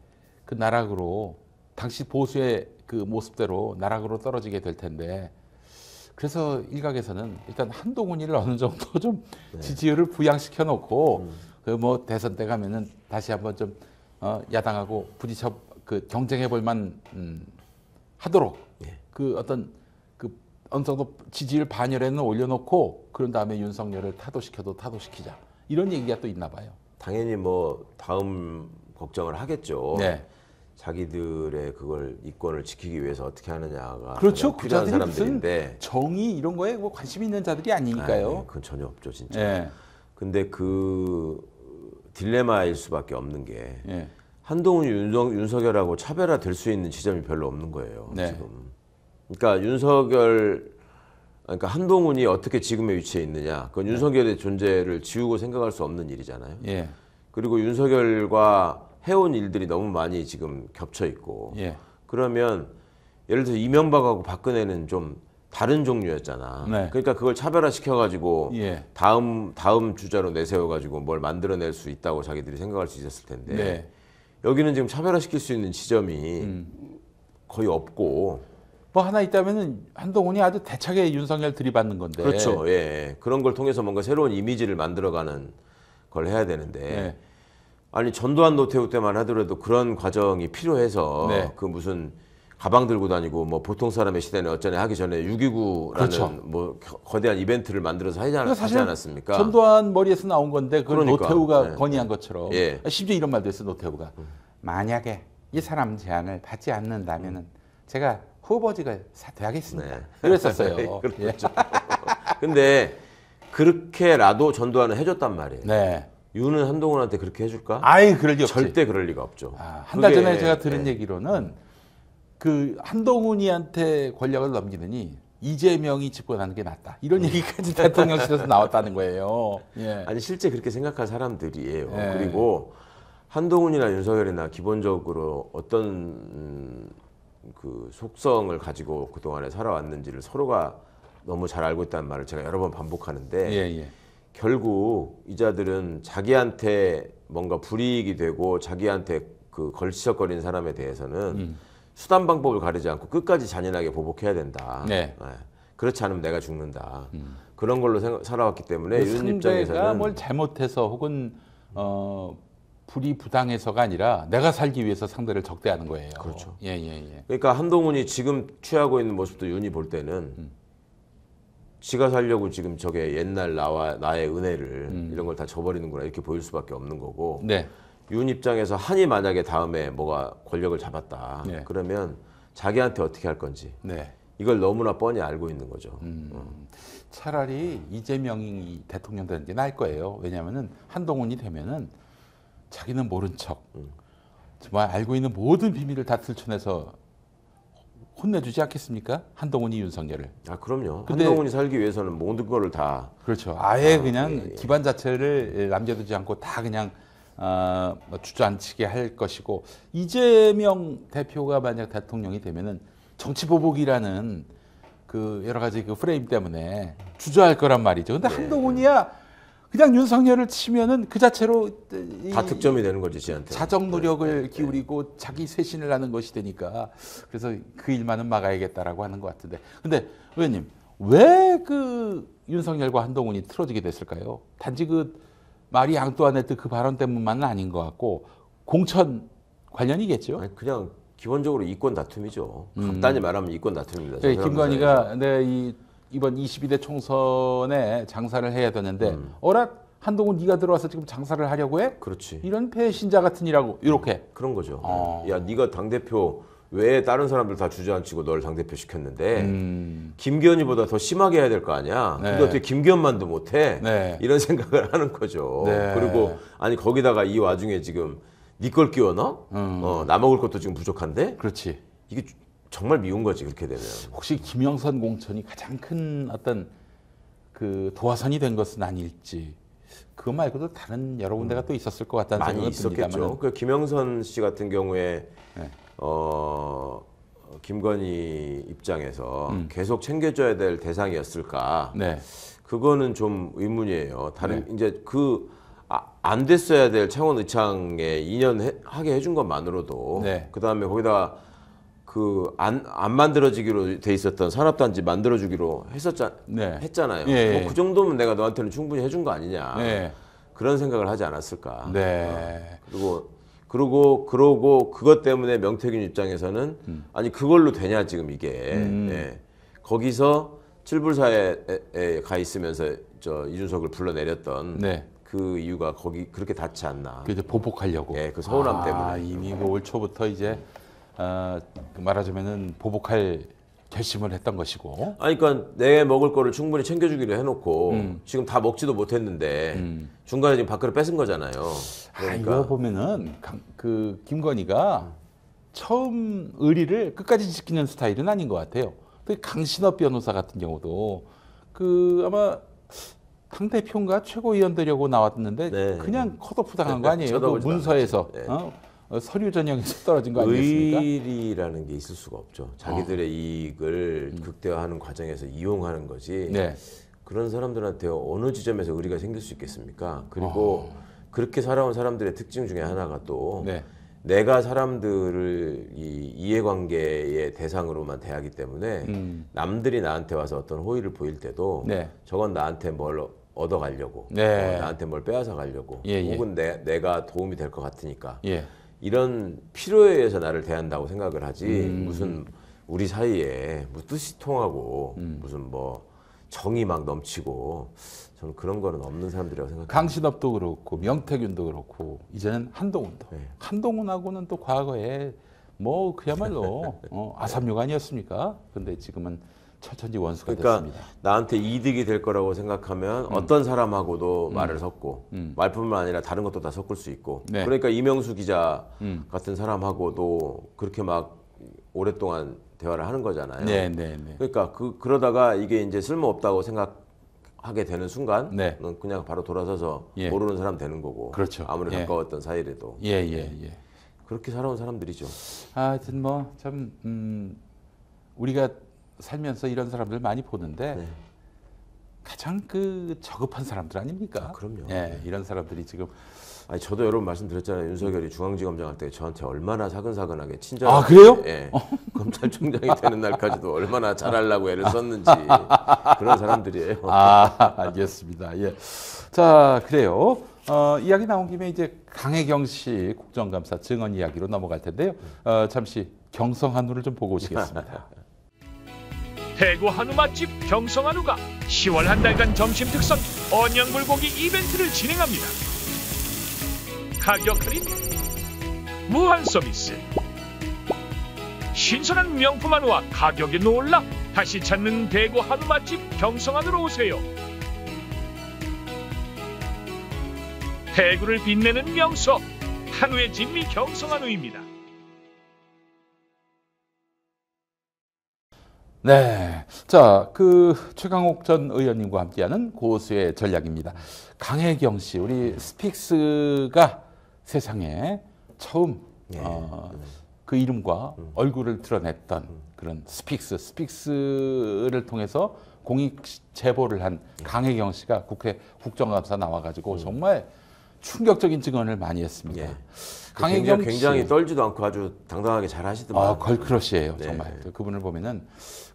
그 나락으로 당시 보수의 그 모습대로 나락으로 떨어지게 될 텐데 그래서 일각에서는 일단 한동훈이를 어느 정도 좀 네. 지지율을 부양시켜 놓고 음. 그 뭐 대선 때 가면은 다시 한번 좀 어 야당하고 부딪혀 그 경쟁해 볼만 음 하도록 네. 그 어떤 그 어느 정도 지지율 반열에는 올려놓고 그런 다음에 윤석열을 타도시켜도 타도시키자 이런 얘기가 또 있나 봐요. 당연히 뭐 다음 걱정을 하겠죠. 네. 자기들의 그걸 이권을 지키기 위해서 어떻게 하느냐가 그렇죠. 그 필요한 사람들인데 정의 이런 거에 뭐 관심 있는 자들이 아니니까요. 아니, 그건 전혀 없죠, 진짜. 네. 근데 그 딜레마일 수밖에 없는 게 예. 한동훈, 윤석, 윤석열하고 차별화될 수 있는 지점이 별로 없는 거예요. 네. 지금. 그러니까 윤석열, 그러니까 한동훈이 어떻게 지금의 위치에 있느냐. 그건 윤석열의 존재를 지우고 생각할 수 없는 일이잖아요. 예. 그리고 윤석열과 해온 일들이 너무 많이 지금 겹쳐 있고. 예. 그러면 예를 들어서 이명박하고 박근혜는 좀 다른 종류였잖아. 네. 그러니까 그걸 차별화시켜가지고 예. 다음 다음 주자로 내세워가지고 뭘 만들어낼 수 있다고 자기들이 생각할 수 있었을 텐데. 네. 여기는 지금 차별화시킬 수 있는 지점이 음. 거의 없고 뭐 하나 있다면은 한동훈이 아주 대차게 윤석열 들이받는 건데 그렇죠. 예. 그런 걸 통해서 뭔가 새로운 이미지를 만들어가는 걸 해야 되는데 네. 아니 전두환 노태우 때만 하더라도 그런 과정이 필요해서 네. 그 무슨 가방 들고 다니고 뭐 보통 사람의 시대는 어쩌네 하기 전에 육이구라는 그렇죠. 뭐 거대한 이벤트를 만들어서 하지, 않, 하지 않았습니까? 전두환 머리에서 나온 건데 그걸 그러니까. 노태우가 네. 건의한 것처럼 예. 심지어 이런 말도 했어 노태우가 음. 만약에 이 사람 제안을 받지 않는다면은 음. 제가 후보직을 사퇴하겠습니다. 네. 그랬었어요. 그렇죠. 근데 그렇게라도 전두환은 해줬단 말이에요. 네. 윤은 한동훈한테 그렇게 해줄까? 아이 그럴 리 없지. 절대 그럴 리가 없죠. 아, 한 달 전에 제가 들은 네. 얘기로는 그 한동훈이한테 권력을 넘기느니 이재명이 집권하는 게 낫다. 이런 얘기까지 대통령실에서 나왔다는 거예요. 예. 아니 실제 그렇게 생각한 사람들이에요. 예. 그리고 한동훈이나 윤석열이나 기본적으로 어떤 그 속성을 가지고 그동안에 살아왔는지를 서로가 너무 잘 알고 있다는 말을 제가 여러 번 반복하는데 예, 예. 결국 이자들은 자기한테 뭔가 불이익이 되고 자기한테 그 걸치적거리는 사람에 대해서는 음. 수단 방법을 가리지 않고 끝까지 잔인하게 보복해야 된다. 네. 네. 그렇지 않으면 내가 죽는다. 음. 그런 걸로 생각, 살아왔기 때문에 윤 입장에서는 뭘 잘못해서 혹은 어, 불이 부당해서가 아니라 내가 살기 위해서 상대를 적대하는 거예요. 그렇죠. 예, 예, 예. 그러니까 한동훈이 지금 취하고 있는 모습도 윤이 볼 때는 음. 지가 살려고 지금 저게 옛날 나와 나의 은혜를 음. 이런 걸 다 저버리는구나 이렇게 보일 수밖에 없는 거고. 네. 윤 입장에서 한이 만약에 다음에 뭐가 권력을 잡았다 네. 그러면 자기한테 어떻게 할 건지 네. 이걸 너무나 뻔히 알고 있는 거죠. 음, 음. 차라리 이재명이 대통령 되는 게 나을 거예요. 왜냐하면은 한동훈이 되면은 자기는 모른 척 음. 정말 알고 있는 모든 비밀을 다 들춰내서 혼내주지 않겠습니까? 한동훈이 윤석열을. 아 그럼요. 근데, 한동훈이 살기 위해서는 모든 거를 다. 그렇죠. 아예 아, 그냥 예, 예. 기반 자체를 남겨두지 않고 다 그냥. 어, 주저앉히게 할 것이고 이재명 대표가 만약 대통령이 되면은 정치보복이라는 그 여러 가지 그 프레임 때문에 주저할 거란 말이죠. 근데 네. 한동훈이야 그냥 윤석열을 치면은 그 자체로 다 이, 득점이 되는 거지 지한테. 자정 노력을 네. 기울이고 네. 자기 쇄신을 하는 것이 되니까 그래서 그 일만은 막아야겠다라고 하는 것 같은데. 근데 의원님 왜 그 윤석열과 한동훈이 틀어지게 됐을까요? 단지 그 마리 앙뚜아네트 그 발언 때문만은 아닌 것 같고 공천 관련이겠죠? 아니, 그냥 기본적으로 이권 다툼이죠. 음. 간단히 말하면 이권 다툼입니다. 네, 김건희가 네, 이, 이번 이십이 대 총선에 장사를 해야 되는데 음. 어라 한동훈 네가 들어와서 지금 장사를 하려고 해? 그렇지. 이런 배신자 같은 이라고 이렇게 음, 그런 거죠. 아. 야 네가 당대표 왜 다른 사람들 다 주저앉히고 널 당대표 시켰는데 음. 김기현이보다 더 심하게 해야 될 거 아니야. 네. 근데 어떻게 김기현만도 못해? 네. 이런 생각을 하는 거죠. 네. 그리고 아니 거기다가 이 와중에 지금 네 걸 끼워 넣어? 음. 어, 나 먹을 것도 지금 부족한데? 그렇지. 이게 정말 미운 거지 그렇게 되면. 혹시 김영선 공천이 가장 큰 어떤 그 도화선이 된 것은 아닐지. 그거 말고도 다른 여러 군데가 음. 또 있었을 것 같다는 많이 생각이 있었겠죠. 그 김영선 씨 같은 경우에 네. 어, 김건희 입장에서 음. 계속 챙겨줘야 될 대상이었을까? 네. 그거는 좀 의문이에요. 다른 네. 이제 그 안 아, 됐어야 될 창원 의창에 이 년 해, 하게 해준 것만으로도 네. 그 다음에 거기다가 그 안 안 만들어지기로 돼 있었던 산업단지 만들어주기로 했었자 네. 했잖아요. 네. 뭐 그 정도면 내가 너한테는 충분히 해준 거 아니냐? 네. 그런 생각을 하지 않았을까? 네. 어, 그리고 그러고 그러고 그것 때문에 명태균 입장에서는 음. 아니 그걸로 되냐 지금 이게 음. 예. 거기서 칠불사에 가 있으면서 저 이준석을 불러내렸던 네. 그 이유가 거기 그렇게 닿지 않나. 그 이제 보복하려고. 예, 그 서운함 아, 때문에. 이미 올 초부터 이제 어, 말하자면은 보복할 결심을 했던 것이고. 아니, 그러니까 내 먹을 거를 충분히 챙겨주기로 해놓고 음. 지금 다 먹지도 못했는데 음. 중간에 지금 밖으로 뺏은 거잖아요. 그러니까. 아, 이거 보면은 그 김건희가 처음 의리를 끝까지 지키는 스타일은 아닌 것 같아요. 특히 강신업 변호사 같은 경우도 그 아마 당 대표인가 최고위원 되려고 나왔는데 네. 그냥 컷오프 당한 거 아니에요? 그 문서에서. 어, 서류 전형에서 떨어진 거 아니겠습니까? 의리라는 게 있을 수가 없죠. 자기들의 어. 이익을 음. 극대화하는 과정에서 이용하는 거지. 네. 그런 사람들한테 어느 지점에서 의리가 생길 수 있겠습니까? 그리고 어. 그렇게 살아온 사람들의 특징 중에 하나가 또 네. 내가 사람들을 이 이해관계의 대상으로만 대하기 때문에 음. 남들이 나한테 와서 어떤 호의를 보일 때도 네. 저건 나한테 뭘 얻어 가려고 네. 어, 나한테 뭘 빼앗아 가려고 예, 예. 혹은 내, 내가 도움이 될 것 같으니까 예. 이런 필요에 의해서 나를 대한다고 생각을 하지 음. 무슨 우리 사이에 무슨 뜻이 통하고 음. 무슨 뭐 정이 막 넘치고 저는 그런 거는 없는 사람들이라고 생각합니다. 강신업도 그렇고 명태균도 그렇고 이제는 한동훈도. 네. 한동훈하고는 또 과거에 뭐 그야말로 어, 아삼육 아니었습니까? 근데 지금은 천천히 원수가 그러니까 됐습니다. 그러니까 나한테 이득이 될 거라고 생각하면 음. 어떤 사람하고도 음. 말을 섞고 음. 말뿐만 아니라 다른 것도 다 섞을 수 있고 네. 그러니까 이명수 기자 음. 같은 사람하고도 그렇게 막 오랫동안 대화를 하는 거잖아요. 네, 네, 네. 그러니까 그, 그러다가 이게 이제 쓸모없다고 생각하게 되는 순간 네. 그냥 바로 돌아서서 예. 모르는 사람 되는 거고 그렇죠. 아무리 예. 가까웠던 사이라도 예, 예, 예. 그렇게 살아온 사람들이죠. 하여튼 뭐 참 음, 우리가 살면서 이런 사람들 많이 보는데 네. 가장 그 저급한 사람들 아닙니까? 아, 그럼요. 예, 네. 이런 사람들이 지금 아니 저도 여러분 말씀드렸잖아요. 윤석열이 중앙지검장 할 때 저한테 얼마나 사근사근하게 친절. 아 그래요? 예. 어? 검찰총장이 되는 날까지도 얼마나 잘하려고 애를 썼는지 그런 사람들이에요. 아 알겠습니다. 예. 자 그래요. 어, 이야기 나온 김에 이제 강혜경 씨 국정감사 증언 이야기로 넘어갈 텐데요. 어, 잠시 경성한우를 좀 보고 오시겠습니다. 대구 한우 맛집 경성한우가 시월 한 달간 점심 특선 언양 불고기 이벤트를 진행합니다. 가격 할인, 무한 서비스, 신선한 명품 한우와 가격이 놀라 다시 찾는 대구 한우 맛집 경성한우로 오세요. 대구를 빛내는 명소, 한우의 진미 경성한우입니다. 네, 자, 그 최강욱 전 의원님과 함께하는 고수의 전략입니다. 강혜경 씨, 우리 스픽스가 세상에 처음 네. 어, 네. 그 이름과 음. 얼굴을 드러냈던 음. 그런 스픽스, 스픽스를 통해서 공익 제보를 한 강혜경 씨가 국회 국정감사 나와가지고 음. 정말 충격적인 증언을 많이 했습니다. 예. 강혜경 씨 굉장히 떨지도 않고 아주 당당하게 잘 하시더만. 아, 걸크러시예요, 네. 정말. 그분을 보면은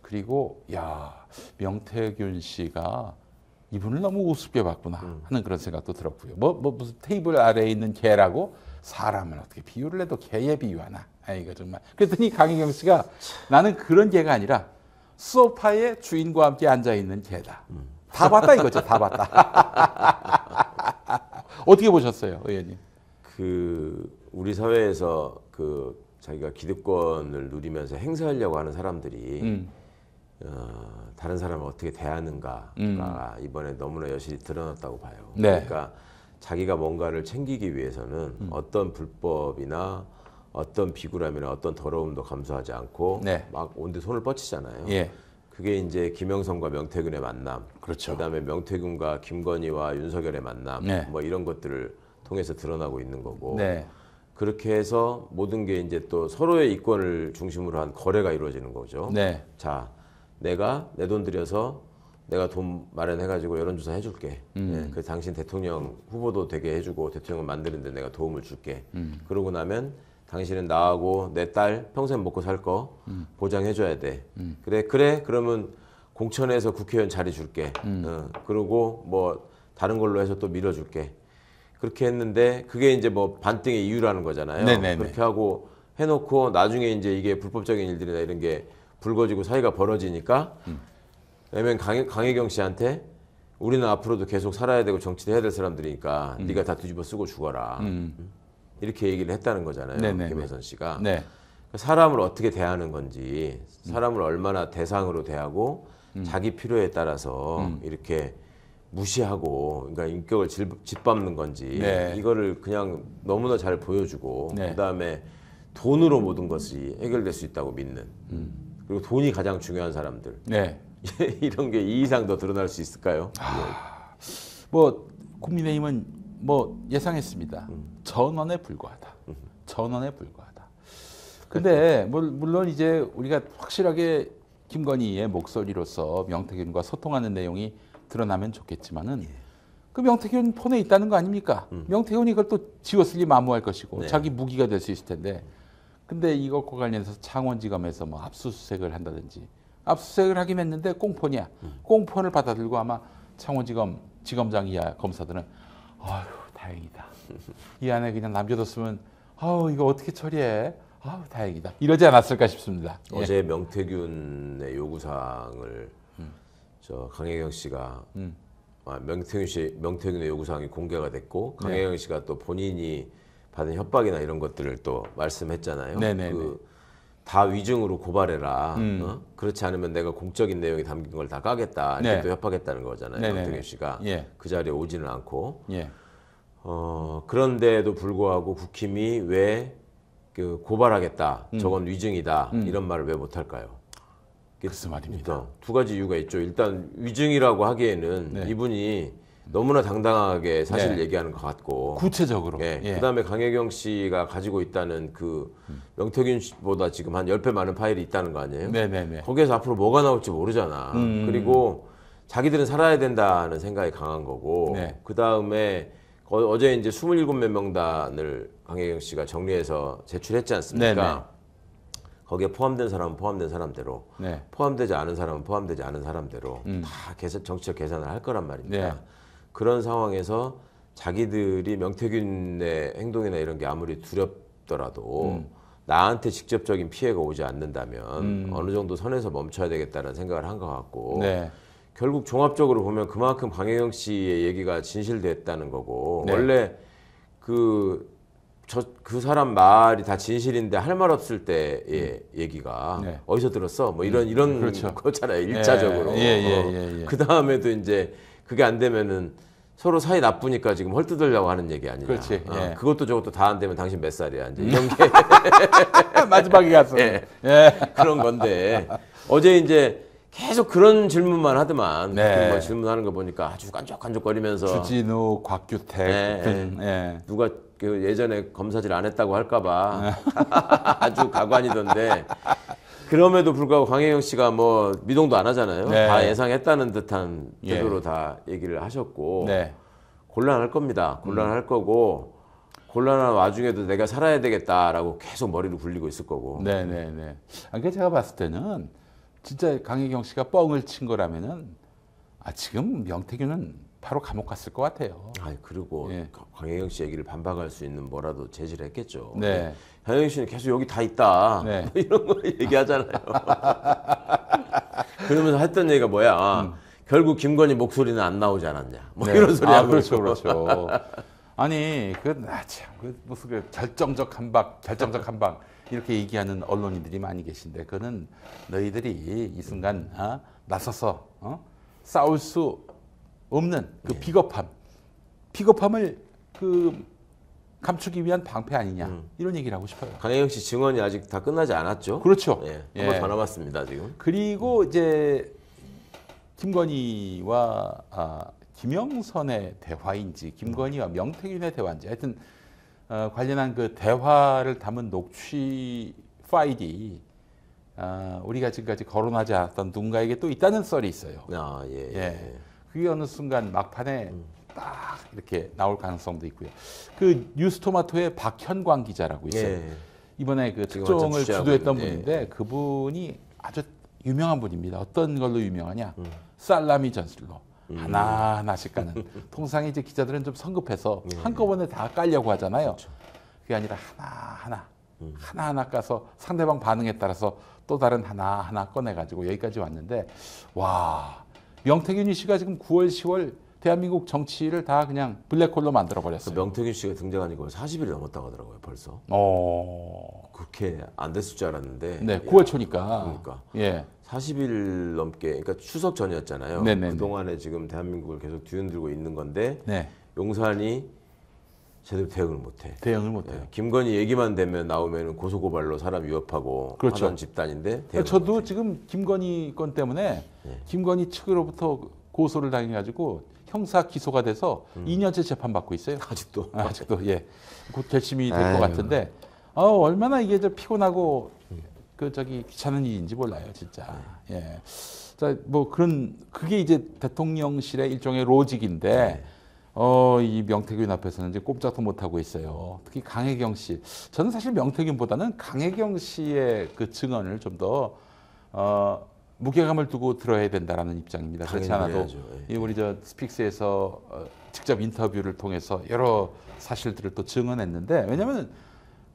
그리고 야 명태균 씨가 이분을 너무 우습게 봤구나 음. 하는 그런 생각도 들었고요. 뭐, 뭐 무슨 테이블 아래에 있는 개라고 사람을 어떻게 비유를 해도 개에 비유하나? 아 이거 정말. 그랬더니 강혜경 씨가 나는 그런 개가 아니라 소파에 주인과 함께 앉아 있는 개다. 음. 다 봤다 이거죠, 다 봤다. 어떻게 보셨어요, 의원님? 그 우리 사회에서 그 자기가 기득권을 누리면서 행사하려고 하는 사람들이 음. 어, 다른 사람을 어떻게 대하는가가 음. 이번에 너무나 여실히 드러났다고 봐요. 네. 그러니까 자기가 뭔가를 챙기기 위해서는 음. 어떤 불법이나 어떤 비굴함이나 어떤 더러움도 감수하지 않고 네. 막 온데 손을 뻗치잖아요. 예. 그게 이제 김영선과 명태균의 만남, 그렇죠. 그다음에 명태균과 김건희와 윤석열의 만남, 네. 뭐 이런 것들을 통해서 드러나고 있는 거고 네. 그렇게 해서 모든 게 이제 또 서로의 이권을 중심으로 한 거래가 이루어지는 거죠. 네. 자, 내가 내 돈 들여서 내가 돈 마련해가지고 여론조사 해줄게. 음. 네. 그래서 당신 대통령 후보도 되게 해주고 대통령을 만드는데 내가 도움을 줄게. 음. 그러고 나면 당신은 나하고 내 딸 평생 먹고 살 거 음. 보장해줘야 돼. 음. 그래, 그래. 그러면 공천에서 국회의원 자리 줄게. 음. 어, 그리고 뭐 다른 걸로 해서 또 밀어줄게. 그렇게 했는데 그게 이제 뭐 반등의 이유라는 거잖아요. 네네네. 그렇게 하고 해놓고 나중에 이제 이게 불법적인 일들이나 이런 게 불거지고 사이가 벌어지니까 음. 왜냐면 강혜, 강혜경 씨한테 우리는 앞으로도 계속 살아야 되고 정치도 해야 될 사람들이니까 음. 네가 다 뒤집어 쓰고 죽어라. 음. 이렇게 얘기를 했다는 거잖아요. 네네네. 김혜선 씨가. 네. 사람을 어떻게 대하는 건지, 사람을 음. 얼마나 대상으로 대하고 음. 자기 필요에 따라서 음. 이렇게 무시하고, 그러니까 인격을 질, 짓밟는 건지, 네. 이거를 그냥 너무나 잘 보여주고, 네. 그다음에 돈으로 모든 것이 해결될 수 있다고 믿는, 음. 그리고 돈이 가장 중요한 사람들, 네. 이런 게 이 이상 더 드러날 수 있을까요? 아, 예. 뭐 국민의힘은 뭐 예상했습니다. 음. 전원에 불과하다. 음. 전원에 불과하다. 근데 물론 이제 우리가 확실하게 김건희의 목소리로서 명태균과 소통하는 내용이 드러나면 좋겠지만은, 예. 그 명태균 폰에 있다는 거 아닙니까? 음. 명태균이 그걸 또 지워쓸리 마모할 것이고, 네. 자기 무기가 될 수 있을 텐데, 근데 이것과 관련해서 창원지검에서 뭐 압수수색을 한다든지, 압수수색을 하긴 했는데 꽁폰이야. 음. 꽁폰을 받아들고 아마 창원지검 지검장 이하 검사들은 아휴 다행이다. 이 안에 그냥 남겨뒀으면 아우 이거 어떻게 처리해? 아우 다행이다. 이러지 않았을까 싶습니다. 어제 예. 명태균의 요구사항을 음. 저 강혜경 씨가 음. 아, 명태균 씨 명태균의 요구사항이 공개가 됐고, 강혜경 네. 씨가 또 본인이 받은 협박이나 이런 것들을 또 말씀했잖아요. 그 다 위증으로 고발해라. 음. 어? 그렇지 않으면 내가 공적인 내용이 담긴 걸 다 까겠다. 이렇게 네. 또 협박했다는 거잖아요. 네네네. 명태균 씨가 예. 그 자리에 오지는 않고. 예. 어, 그런데도 불구하고 국힘이 왜 그 고발하겠다. 음. 저건 위증이다. 음. 이런 말을 왜 못할까요? 글쎄 말입니다. 두 가지 이유가 있죠. 일단 위증이라고 하기에는 네. 이분이 너무나 당당하게 사실 네. 얘기하는 것 같고, 구체적으로 예. 예. 그다음에 강혜경 씨가 가지고 있다는 그 음. 명태균 씨보다 지금 한 열 배 많은 파일이 있다는 거 아니에요? 네네네. 거기에서 앞으로 뭐가 나올지 모르잖아. 음. 그리고 자기들은 살아야 된다는 생각이 강한 거고, 네. 그다음에 어제 이제 이십칠 몇 명단을 강혜경 씨가 정리해서 제출했지 않습니까? 네네. 거기에 포함된 사람은 포함된 사람대로, 네. 포함되지 않은 사람은 포함되지 않은 사람대로 음. 다 계산, 정치적 계산을 할 거란 말입니다. 네. 그런 상황에서 자기들이 명태균의 행동이나 이런 게 아무리 두렵더라도 음. 나한테 직접적인 피해가 오지 않는다면 음. 어느 정도 선에서 멈춰야 되겠다는 생각을 한 것 같고, 네. 결국 종합적으로 보면 그만큼 강혜경 씨의 얘기가 진실됐다는 거고, 네. 원래 그 저, 그 사람 말이 다 진실인데 할 말 없을 때의 음. 얘기가 네. 어디서 들었어? 뭐 이런, 이런 그렇죠. 거잖아요. 일 차적으로. 예, 예, 예, 예, 예. 그 다음에도 이제 그게 안 되면은 서로 사이 나쁘니까 지금 헐뜯으려고 하는 얘기 아니냐. 그렇지. 어, 예. 그것도 저것도 다 안 되면 당신 몇 살이야. 이제 이런 게. 마지막에 갔어. 예. 예. 그런 건데. 어제 이제 계속 그런 질문만 하더만. 네. 질문하는 거 보니까 아주 깐족깐족거리면서. 주진우, 곽규택. 네. 네. 네. 누가 그 예전에 검사질 안 했다고 할까봐 아주 가관이던데, 그럼에도 불구하고 강혜경 씨가 뭐 미동도 안 하잖아요. 네. 다 예상했다는 듯한 태도로 예. 다 얘기를 하셨고, 네. 곤란할 겁니다. 곤란할 음. 거고, 곤란한 와중에도 내가 살아야 되겠다라고 계속 머리를 굴리고 있을 거고. 네네네. 그게 제가 봤을 때는 진짜 강혜경 씨가 뻥을 친 거라면은 아 지금 명태균은 바로 감옥 갔을 것 같아요. 아 그리고 예. 강혜경 씨 얘기를 반박할 수 있는 뭐라도 제지를 했겠죠. 네. 강혜경 씨는 계속 여기 다 있다. 네. 이런 거 얘기하잖아요. 그러면서 했던 얘기가 뭐야? 음. 결국 김건희 목소리는 안 나오지 않았냐? 뭐 네. 이런 소리 하고. 아, 그렇죠, 그렇죠. 아니 그 나 참 그 무슨 그 결정적 한방, 결정적 한방 이렇게 얘기하는 언론인들이 많이 계신데, 그거는 너희들이 이 순간 어? 나서서 어? 싸울 수 없는 그 네. 비겁함, 비겁함을 그 감추기 위한 방패 아니냐 음. 이런 얘기를 하고 싶어요. 강혜경 씨 증언이 아직 다 끝나지 않았죠? 그렇죠. 예, 예. 한번 더 남았습니다 지금. 그리고 음. 이제 김건희와 아, 김영선의 대화인지, 김건희와 음. 명태균의 대화인지, 하여튼 어, 관련한 그 대화를 담은 녹취 파일이 어, 우리가 지금까지 거론하지 않았던 누군가에게 또 있다는 썰이 있어요. 아 예. 예. 예. 그게 어느 순간 막판에 음. 딱 이렇게 나올 가능성도 있고요. 그 뉴스토마토의 박현광 기자라고 있어요. 예. 이번에 그 특종을 주도했던 있는데. 분인데, 그분이 아주 유명한 분입니다. 어떤 걸로 유명하냐? 음. 살라미 전술로 음. 하나 하나씩 가는. 통상 이제 기자들은 좀 성급해서 예. 한꺼번에 다 깔려고 하잖아요. 그렇죠. 그게 아니라 하나 하나 음. 하나 하나 까서 상대방 반응에 따라서 또 다른 하나 하나 꺼내 가지고 여기까지 왔는데, 와. 명태균 씨가 지금 구월, 시월 대한민국 정치를 다 그냥 블랙홀로 만들어버렸어요. 명태균 씨가 등장한 지 사십 일이 넘었다고 하더라고요, 벌써. 어... 그렇게 안 됐을 줄 알았는데. 네, 구월 초니까. 그러니까. 예. 사십 일 넘게, 그러니까 추석 전이었잖아요. 네네네. 그동안에 지금 대한민국을 계속 뒤흔들고 있는 건데 네. 용산이 제대로 대응을 못해. 대응을 못해. 예. 김건희 얘기만 되면 나오면 고소고발로 사람 위협하고 그렇죠. 하는 집단인데 대응을 저도 못해. 지금 김건희 건 때문에 예. 김건희 측으로부터 고소를 당해가지고 형사 기소가 돼서 음. 이 년째 재판받고 있어요. 아직도. 아, 아직도 예. 곧 결심이 될 것 같은데 어, 얼마나 이게 저 피곤하고 그 저기 귀찮은 일인지 몰라요, 진짜. 네. 예. 자, 뭐 그런 그게 이제 대통령실의 일종의 로직인데 네. 어, 이 명태균 앞에서는 이제 꼼짝도 못 하고 있어요. 특히 강혜경 씨. 저는 사실 명태균보다는 강혜경 씨의 그 증언을 좀 더 어, 무게감을 두고 들어야 된다라는 입장입니다. 그렇지 않아도 예. 우리 저 스픽스에서 어, 직접 인터뷰를 통해서 여러 사실들을 또 증언했는데 왜냐면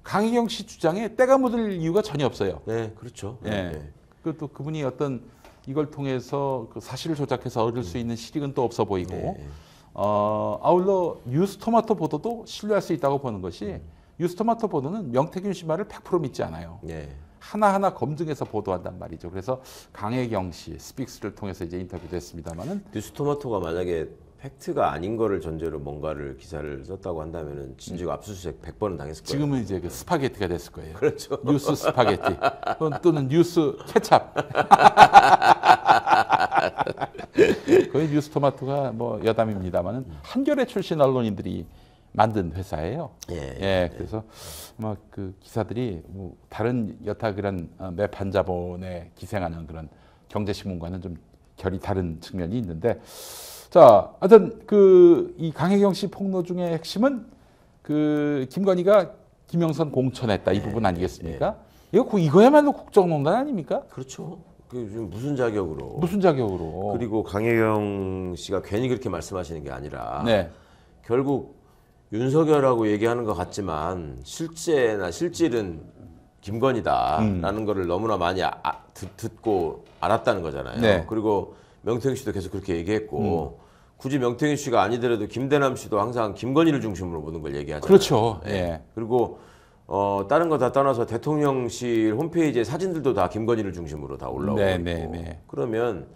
강혜경 씨 주장에 때가 묻을 이유가 전혀 없어요. 네, 그렇죠. 예. 네. 그리고 또 그분이 어떤 이걸 통해서 그 사실을 조작해서 얻을 음. 수 있는 실익은 또 없어 보이고 네. 어, 아울러 뉴스토마토 보도도 신뢰할 수 있다고 보는 것이 음. 뉴스토마토 보도는 명태균 씨 말을 백 퍼센트 믿지 않아요. 네. 하나하나 검증해서 보도한단 말이죠. 그래서 강혜경 씨 스픽스를 통해서 이제 인터뷰도 했습니다만은 뉴스토마토가 만약에 팩트가 아닌 거를 전제로 뭔가를 기사를 썼다고 한다면은 진즉 압수수색 백 번은 당했을 거예요. 지금은 이제 그 스파게티가 됐을 거예요. 그렇죠. 뉴스 스파게티 또는 뉴스 케찹. 거의 뉴스 토마토가 뭐 여담입니다만은 한겨레 출신 언론인들이 만든 회사예요. 예. 예 그래서 막 그 기사들이 뭐 다른 여타 그런 매판 자본에 기생하는 그런 경제신문과는 좀 결이 다른 측면이 있는데. 자, 하여튼 그 이 강혜경 씨 폭로 중에 핵심은 그 김건희가 김영선 공천했다 이 부분 아니겠습니까? 예, 예. 이거 이거야말로 국정농단 아닙니까? 그렇죠. 그 무슨 자격으로? 무슨 자격으로? 그리고 강혜경 씨가 괜히 그렇게 말씀하시는 게 아니라 네. 결국 윤석열하고 얘기하는 것 같지만 실제나 실질은 김건희다라는 음. 거를 너무나 많이 아, 듣, 듣고 알았다는 거잖아요. 네. 그리고 명태균 씨도 계속 그렇게 얘기했고 음. 굳이 명태균 씨가 아니더라도 김대남 씨도 항상 김건희를 중심으로 보는 걸 얘기하잖아요. 그렇죠. 예. 예. 그리고 어, 다른 거 다 떠나서 대통령실 홈페이지에 사진들도 다 김건희를 중심으로 다 올라오고 네, 있고 네, 네. 그러면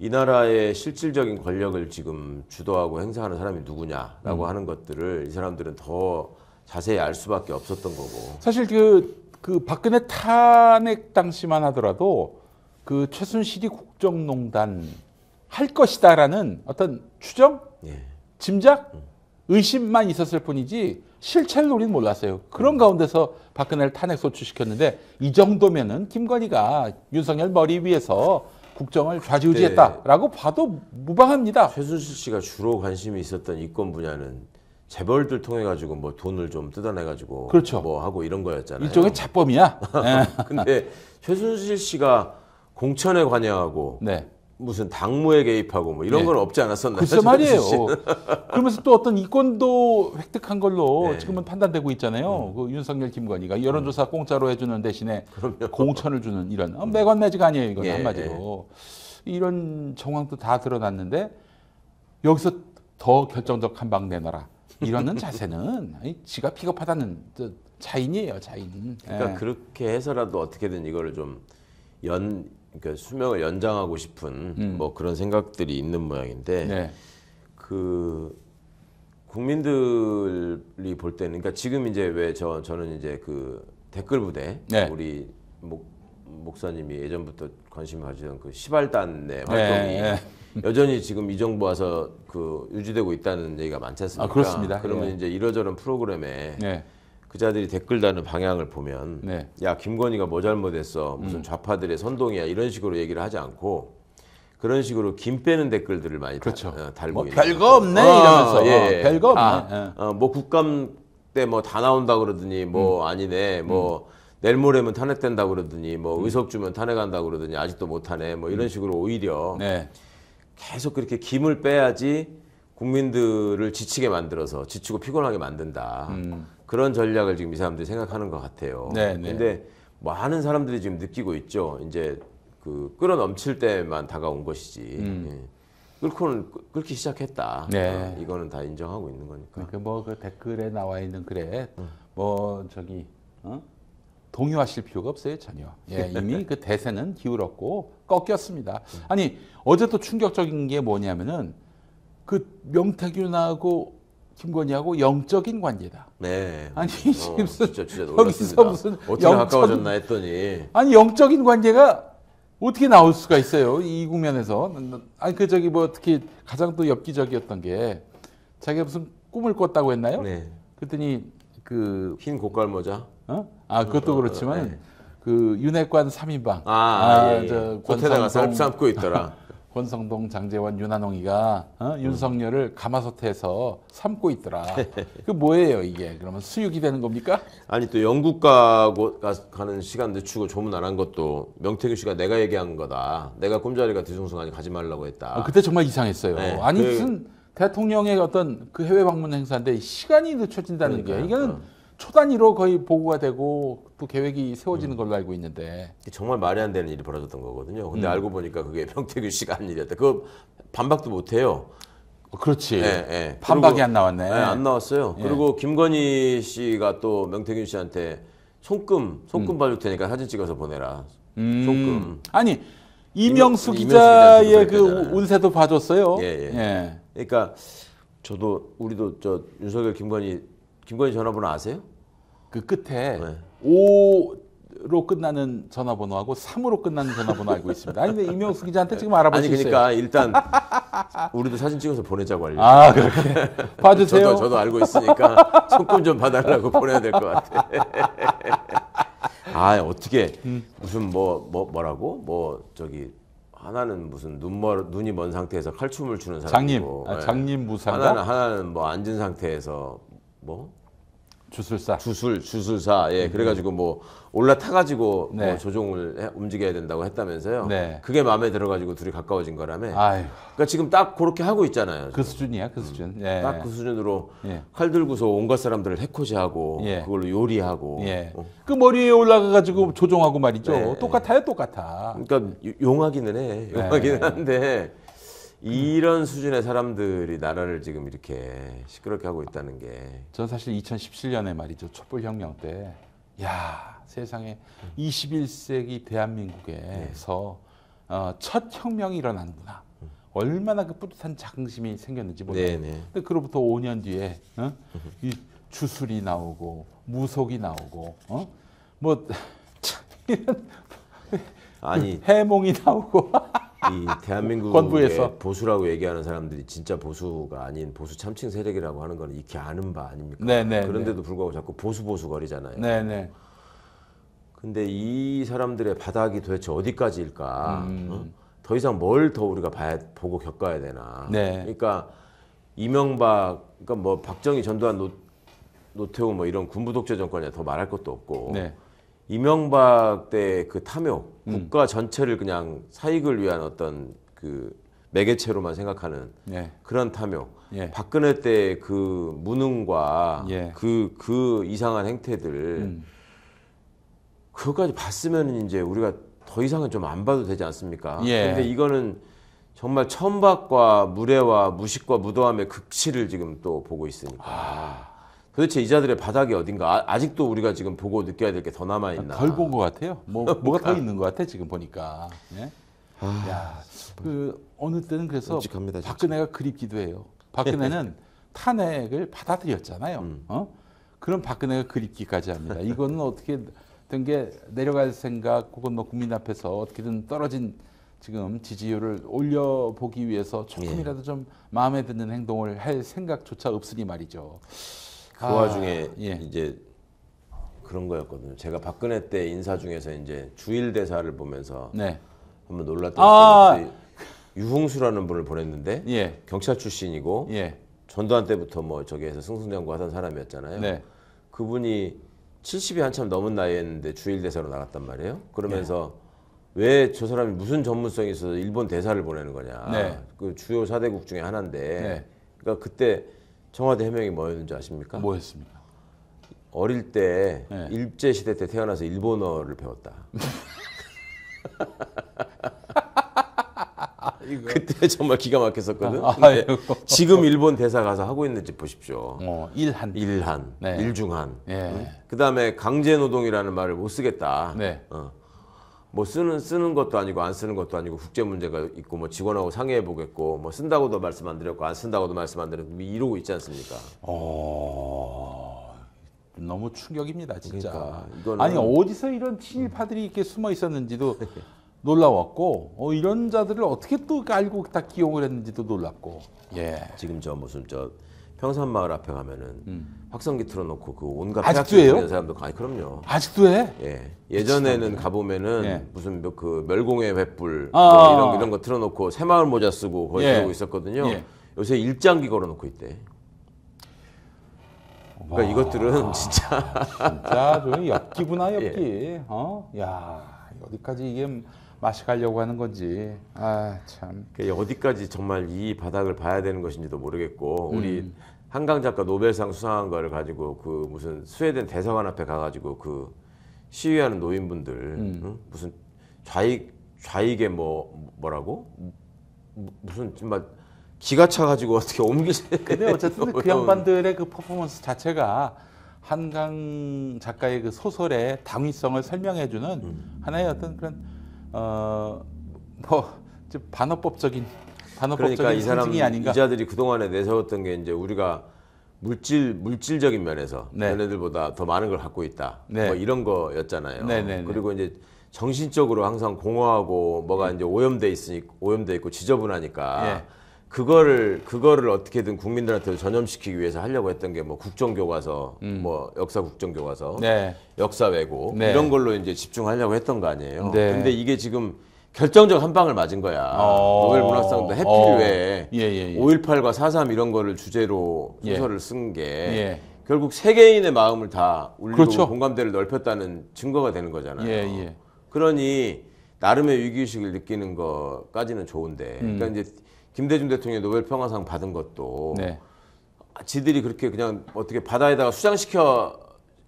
이 나라의 실질적인 권력을 지금 주도하고 행사하는 사람이 누구냐라고 음. 하는 것들을 이 사람들은 더 자세히 알 수밖에 없었던 거고 사실 그, 그 박근혜 탄핵 당시만 하더라도 그 최순실이 국정농단 할 것이다라는 어떤 추정, 예. 짐작, 의심만 있었을 뿐이지 실체를 우리는 몰랐어요. 그런 음. 가운데서 박근혜를 탄핵소추시켰는데 이 정도면은 김건희가 윤석열 머리 위에서 국정을 좌지우지했다라고 봐도 무방합니다. 최순실 씨가 주로 관심이 있었던 이권 분야는 재벌들 통해 가지고 뭐 돈을 좀 뜯어내 가지고 그렇죠. 뭐 하고 이런 거였잖아요. 일종의 잡범이야. 근데 최순실 씨가 공천에 관여하고 네. 무슨 당무에 개입하고 뭐 이런 네. 건 없지 않았었나요? 글쎄 말이에요. 그러면서 또 어떤 이권도 획득한 걸로 네. 지금은 판단되고 있잖아요. 음. 그 윤석열, 김건희가 여론조사 음. 공짜로 해주는 대신에 그럼요. 공천을 주는 이런 어, 매관매직 아니에요. 이건 예. 한마디로. 이런 정황도 다 드러났는데 여기서 더 결정적 한방 내놔라. 이러는 자세는 아니, 지가 비겁하다는 자인이에요. 자인. 그러니까 예. 그렇게 해서라도 어떻게든 이거를 좀 연... 그러니까 수명을 연장하고 싶은 음. 뭐 그런 생각들이 있는 모양인데 네. 그 국민들이 볼 때는 그러니까 지금 이제 왜 저 저는 이제 그 댓글 부대 네. 우리 목 목사님이 예전부터 관심 가지던 그 시발단의 활동이 네. 여전히 지금 이 정부 와서 그 유지되고 있다는 얘기가 많지 않습니까? 아, 그렇습니다. 그러면 네. 이제 이러저런 프로그램에 네. 그자들이 댓글 다는 방향을 보면 네. 야 김건희가 뭐 잘못했어 무슨 좌파들의 선동이야 이런 식으로 얘기를 하지 않고 그런 식으로 김 빼는 댓글들을 많이 그렇죠. 다, 어, 달고 뭐 있는 별거 없네 아, 이러면서 예, 어, 별거 없네 아, 어, 뭐 국감 때 뭐 다 나온다 그러더니 뭐 음. 아니네 뭐 음. 내일 모레면 탄핵된다 그러더니 뭐 음. 의석 주면 탄핵한다 그러더니 아직도 못하네 뭐 이런 식으로 오히려 네. 계속 그렇게 김을 빼야지 국민들을 지치게 만들어서 지치고 피곤하게 만든다. 음. 그런 전략을 지금 이 사람들이 생각하는 것 같아요. 그런데 많은 사람들이 지금 느끼고 있죠. 이제 그 끌어넘칠 때만 다가온 것이지. 음. 예. 끓고는 끓기 시작했다. 네. 이거는 다 인정하고 있는 거니까. 그러니까 뭐 그 댓글에 나와 있는 글에 음. 뭐 저기 어? 동요하실 필요가 없어요 전혀. 예, 이미 그 대세는 기울었고 꺾였습니다. 음. 아니 어제 또 충격적인 게 뭐냐면은 그 명태균하고 김건희하고 영적인 관계다. 네. 아니 지금 어, 진짜, 진짜 여기서 무슨 어떻게 가까워졌나 했더니 아니 영적인 관계가 어떻게 나올 수가 있어요 이 국면에서? 아니 그 저기 뭐 특히 가장 또 엽기적이었던 게 자기가 무슨 꿈을 꿨다고 했나요? 네. 그랬더니 그 흰 고깔모자. 어? 아 그것도 그렇지만 어, 네. 그 윤핵관 삼인방. 아, 아 예, 예. 저 권태다가 살 삶고 있더라. 권성동, 장재원, 윤한홍이가 어? 윤석열을 가마솥에서 삶고 있더라. 그 뭐예요 이게? 그러면 수육이 되는 겁니까? 아니 또 영국 가고 가는 시간 늦추고 조문 안 한 것도 명태균 씨가 내가 얘기한 거다. 내가 꿈자리가 뒤숭숭하니 가지 말라고 했다. 아, 그때 정말 이상했어요. 네, 아니 그... 무슨 대통령의 어떤 그 해외 방문 행사인데 시간이 늦춰진다는 게 이거는 어. 초단위로 거의 보고가 되고 또 계획이 세워지는 걸로 알고 있는데 정말 말이 안 되는 일이 벌어졌던 거거든요. 근데 음. 알고 보니까 그게 명태균 씨가 한 일이었다. 그거 반박도 못해요. 그렇지. 예, 예. 반박이 그리고, 안 나왔네. 예, 안 나왔어요. 예. 그리고 김건희 씨가 또 명태균 씨한테 손금, 손금 음. 봐줄 테니까 사진 찍어서 보내라. 음. 손금. 아니 이명수, 이명수 기자의 그 운세도 봐줬어요. 예, 예. 예. 그러니까 저도 우리도 저 윤석열 김건희 김건희 전화번호 아세요? 그 끝에 네. 오로 끝나는 전화번호하고 삼으로 끝나는 전화번호 알고 있습니다. 아니 근데 이명수 기자한테 지금 알아볼 수 있어요. 아니 그러니까 일단 우리도 사진 찍어서 보내자고 알려. 아 그렇게 봐주세요. 저도, 저도 알고 있으니까 손금 좀 봐달라고 보내야 될 것 같아. 아 어떻게 음. 무슨 뭐, 뭐 뭐라고 뭐 저기. 하나는 무슨 눈멀 눈이 먼 상태에서 칼춤을 추는 사람이고, 장님, 아, 장님 무상가. 하나는 하나는 뭐 앉은 상태에서 뭐 주술사, 주술, 주술사. 예, 음. 그래가지고 뭐 올라타가지고 네. 뭐 조종을 해, 움직여야 된다고 했다면서요. 네. 그게 마음에 들어가지고 둘이 가까워진 거라며. 아유. 그러니까 지금 딱 그렇게 하고 있잖아요. 지금. 그 수준이야, 그 수준. 음, 예. 딱 그 수준으로 예. 칼 들고서 온갖 사람들을 해코지하고 예. 그걸로 요리하고. 예. 어. 그 머리에 올라가가지고 조종하고 말이죠. 네. 똑같아요, 똑같아. 그러니까 용하기는 해, 용하기는 네. 한데. 이런 음. 수준의 사람들이 나라를 지금 이렇게 시끄럽게 하고 있다는 게 전 사실 이천십칠 년에 말이죠. 촛불혁명 때 야 세상에 이십일 세기 대한민국에서 네. 어, 첫 혁명이 일어난구나. 음. 얼마나 그 뿌듯한 자긍심이 생겼는지 모르겠어요. 네, 네. 근데 그로부터 오 년 뒤에 어? 이 주술이 나오고 무속이 나오고 어? 뭐 이런 아니 해몽이 나오고 이 대한민국의 권부에서. 보수라고 얘기하는 사람들이 진짜 보수가 아닌 보수 참칭 세력이라고 하는 건 익히 아는 바 아닙니까? 네네, 그런데도 불구하고 자꾸 보수 보수 거리잖아요. 네네. 근데 이 사람들의 바닥이 도대체 어디까지일까? 음. 어? 더 이상 뭘 더 우리가 봐야, 보고 겪어야 되나? 네. 그러니까 이명박, 그러니까 뭐 박정희, 전두환, 노, 노태우 뭐 이런 군부 독재 정권이야 더 말할 것도 없고. 네. 이명박 때 그 탐욕, 음. 국가 전체를 그냥 사익을 위한 어떤 그 매개체로만 생각하는 예. 그런 탐욕. 예. 박근혜 때 그 무능과 예. 그, 그 이상한 행태들 음. 그것까지 봤으면 이제 우리가 더 이상은 좀 안 봐도 되지 않습니까? 예. 근데 이거는 정말 천박과 무례와 무식과 무도함의 극치를 지금 또 보고 있으니까. 아. 도대체 이 자들의 바닥이 어딘가 아직도 우리가 지금 보고 느껴야 될 게 더 남아있나. 덜 본 것 같아요. 뭐, 뭐가 더 있는 것 같아 지금 보니까. 예? 아, 야, 그 어느 때는 그래서 끔찍합니다, 박근혜가 진짜. 그립기도 해요. 박근혜는 탄핵을 받아들였잖아요. 음. 어? 그럼 박근혜가 그립기까지 합니다. 이거는 어떻게 된 게 내려갈 생각 혹은 뭐 국민 앞에서 어떻게든 떨어진 지금 지지율을 올려보기 위해서 조금이라도 예. 좀 마음에 드는 행동을 할 생각조차 없으니 말이죠. 그 아, 와중에 예. 이제 그런 거였거든요. 제가 박근혜 때 인사 중에서 이제 주일 대사를 보면서 네. 한번 놀랐던 아 유흥수라는 분을 보냈는데 예. 경찰 출신이고 예. 전두환 때부터 뭐 저기에서 승승장구하던 사람이었잖아요. 네. 그분이 칠십이 한참 넘은 나이였는데 주일 대사로 나갔단 말이에요. 그러면서 예. 왜 저 사람이 무슨 전문성이 있어서 일본 대사를 보내는 거냐. 네. 그 주요 사 대국 중에 하나인데 네. 그러니까 그때 청와대 해명이 뭐였는지 아십니까? 뭐였습니까? 어릴 때 네. 일제시대 때 태어나서 일본어를 배웠다. 이거. 그때 정말 기가 막혔었거든. 아, 근데 지금 일본 대사 가서 하고 있는지 보십시오. 어, 일한. 일한. 네. 일중한. 네. 응? 그 다음에 강제노동이라는 말을 못 쓰겠다. 네. 어. 뭐 쓰는 쓰는 것도 아니고 안 쓰는 것도 아니고 국제 문제가 있고 뭐 직원하고 상의해 보겠고 뭐 쓴다고도 말씀 안 드렸고 안 쓴다고도 말씀 안 드렸고 이러고 있지 않습니까? 어... 너무 충격입니다 진짜. 그러니까 이거는... 아니 어디서 이런 친일파들이 이렇게 숨어 있었는지도 놀라웠고 어, 이런 자들을 어떻게 또 알고 다 기용을 했는지도 놀랍고. 예. 지금 저 무슨 저 평산마을 앞에 가면은 음. 확성기 틀어놓고 그 온갖 폐악적인 사람들 가. 그럼요. 아직도 해? 예. 예전에는 가 보면은 예. 무슨 그 멸공의 횃불 아 이런 이런 거 틀어놓고 새마을 모자 쓰고 거기 들고 예. 있었거든요. 예. 요새 일장기 걸어놓고 있대. 그러니까 이것들은 진짜 진짜 좀 엽기구나 엽기. 예. 어? 야 어디까지 이게 맛이 가려고 하는 건지. 아 참. 그러니까 어디까지 정말 이 바닥을 봐야 되는 것인지도 모르겠고 음. 우리 한강 작가 노벨상 수상한 거를 가지고 그 무슨 스웨덴 대사관 앞에 가가지고 그 시위하는 노인분들 음. 응? 무슨 좌익 좌익의 뭐 뭐라고 무슨 정말 기가 차 가지고 어떻게 옮기지. 근데 어쨌든 그 양반들의 그 퍼포먼스 자체가 한강 작가의 그 소설의 당위성을 설명해주는 음. 하나의 어떤 그런 어 뭐 반어법적인 반어법적인 그러니까 이 사람 아닌가? 이자들이 그 동안에 내세웠던 게 이제 우리가 물질 물질적인 면에서 네. 얘네들보다 더 많은 걸 갖고 있다. 네. 뭐 이런 거였잖아요. 네, 네, 네. 그리고 이제 정신적으로 항상 공허하고 뭐가 네. 이제 오염돼 있으니 오염돼 있고 지저분하니까 네. 그거를 그거를 어떻게든 국민들한테 전염시키기 위해서 하려고 했던 게 뭐 국정교과서, 음. 뭐 역사 국정교과서, 네. 역사 왜곡 네. 이런 걸로 이제 집중하려고 했던 거 아니에요. 네. 근데 이게 지금 결정적 한 방을 맞은 거야. 노벨 문학상도 해필 외에 예, 예, 예. 오일팔과 사삼 이런 거를 주제로 소설을 예. 쓴 게 예. 결국 세계인의 마음을 다 울리고 그렇죠. 공감대를 넓혔다는 증거가 되는 거잖아요. 예, 예. 그러니 나름의 위기의식을 느끼는 것까지는 좋은데, 음. 그러니까 이제. 김대중 대통령이 노벨 평화상 받은 것도 네. 지들이 그렇게 그냥 어떻게 바다에다가 수장시켜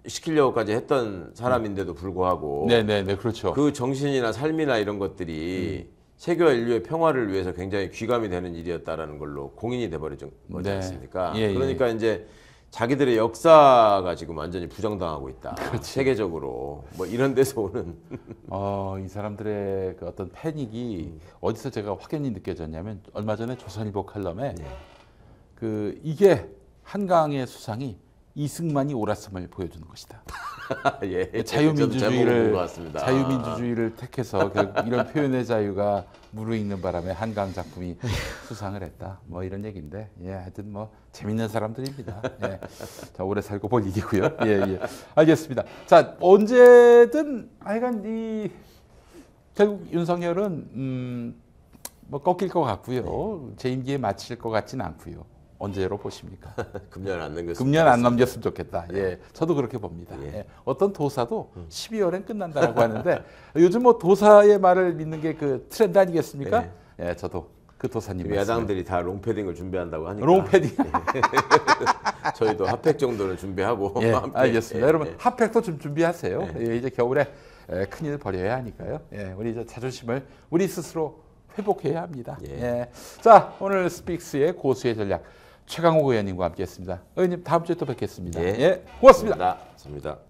시키려고까지 했던 사람인데도 불구하고 네네네 네, 네, 그렇죠. 그 정신이나 삶이나 이런 것들이 음. 세계와 인류의 평화를 위해서 굉장히 귀감이 되는 일이었다라는 걸로 공인이 돼버리지 네. 않습니까? 예, 그러니까 예. 이제 자기들의 역사가 지금 완전히 부정당하고 있다. 그렇지. 세계적으로 뭐 이런 데서 오는 어, 이 사람들의 그 어떤 패닉이 음. 어디서 제가 확연히 느껴졌냐면 얼마 전에 조선일보 칼럼에 네. 그 이게 한강의 수상이 이승만이 옳았음을 보여주는 것이다. 예, 자유민주주의를 자유민주주의를 택해서 결국 이런 표현의 자유가 무르익는 바람에 한강 작품이 수상을 했다. 뭐 이런 얘기인데, 예, 하여튼 뭐 재밌는 사람들입니다. 예, 자 오래 살고 볼 일이고요. 예, 예, 알겠습니다. 자 언제든 하여간 이 결국 윤석열은 음, 뭐 꺾일 것 같고요. 재임기에 마칠 것 같진 않고요. 언제로 보십니까? 금년 안 넘겼으면 금년 안 넘겼으면 좋겠다. 예, 저도 그렇게 봅니다. 예. 예. 어떤 도사도 음. 십이월엔 끝난다라고 하는데 요즘 뭐 도사의 말을 믿는 게 그 트렌드 아니겠습니까? 예, 예 저도 그 도사님 야당들이 다 롱패딩을 준비한다고 하니까 롱패딩 예. 저희도 핫팩 정도는 준비하고 예, 알겠습니다. 예, 여러분 예. 핫팩도 좀 준비하세요. 예. 예, 이제 겨울에 큰일 버려야 하니까요. 예, 우리 이제 자존심을 우리 스스로 회복해야 합니다. 예. 예. 자 오늘 스픽스의 고수의 전략 최강욱 의원님과 함께했습니다. 의원님 다음 주에 또 뵙겠습니다. 예, 예 고맙습니다. 고맙습니다. 고맙습니다.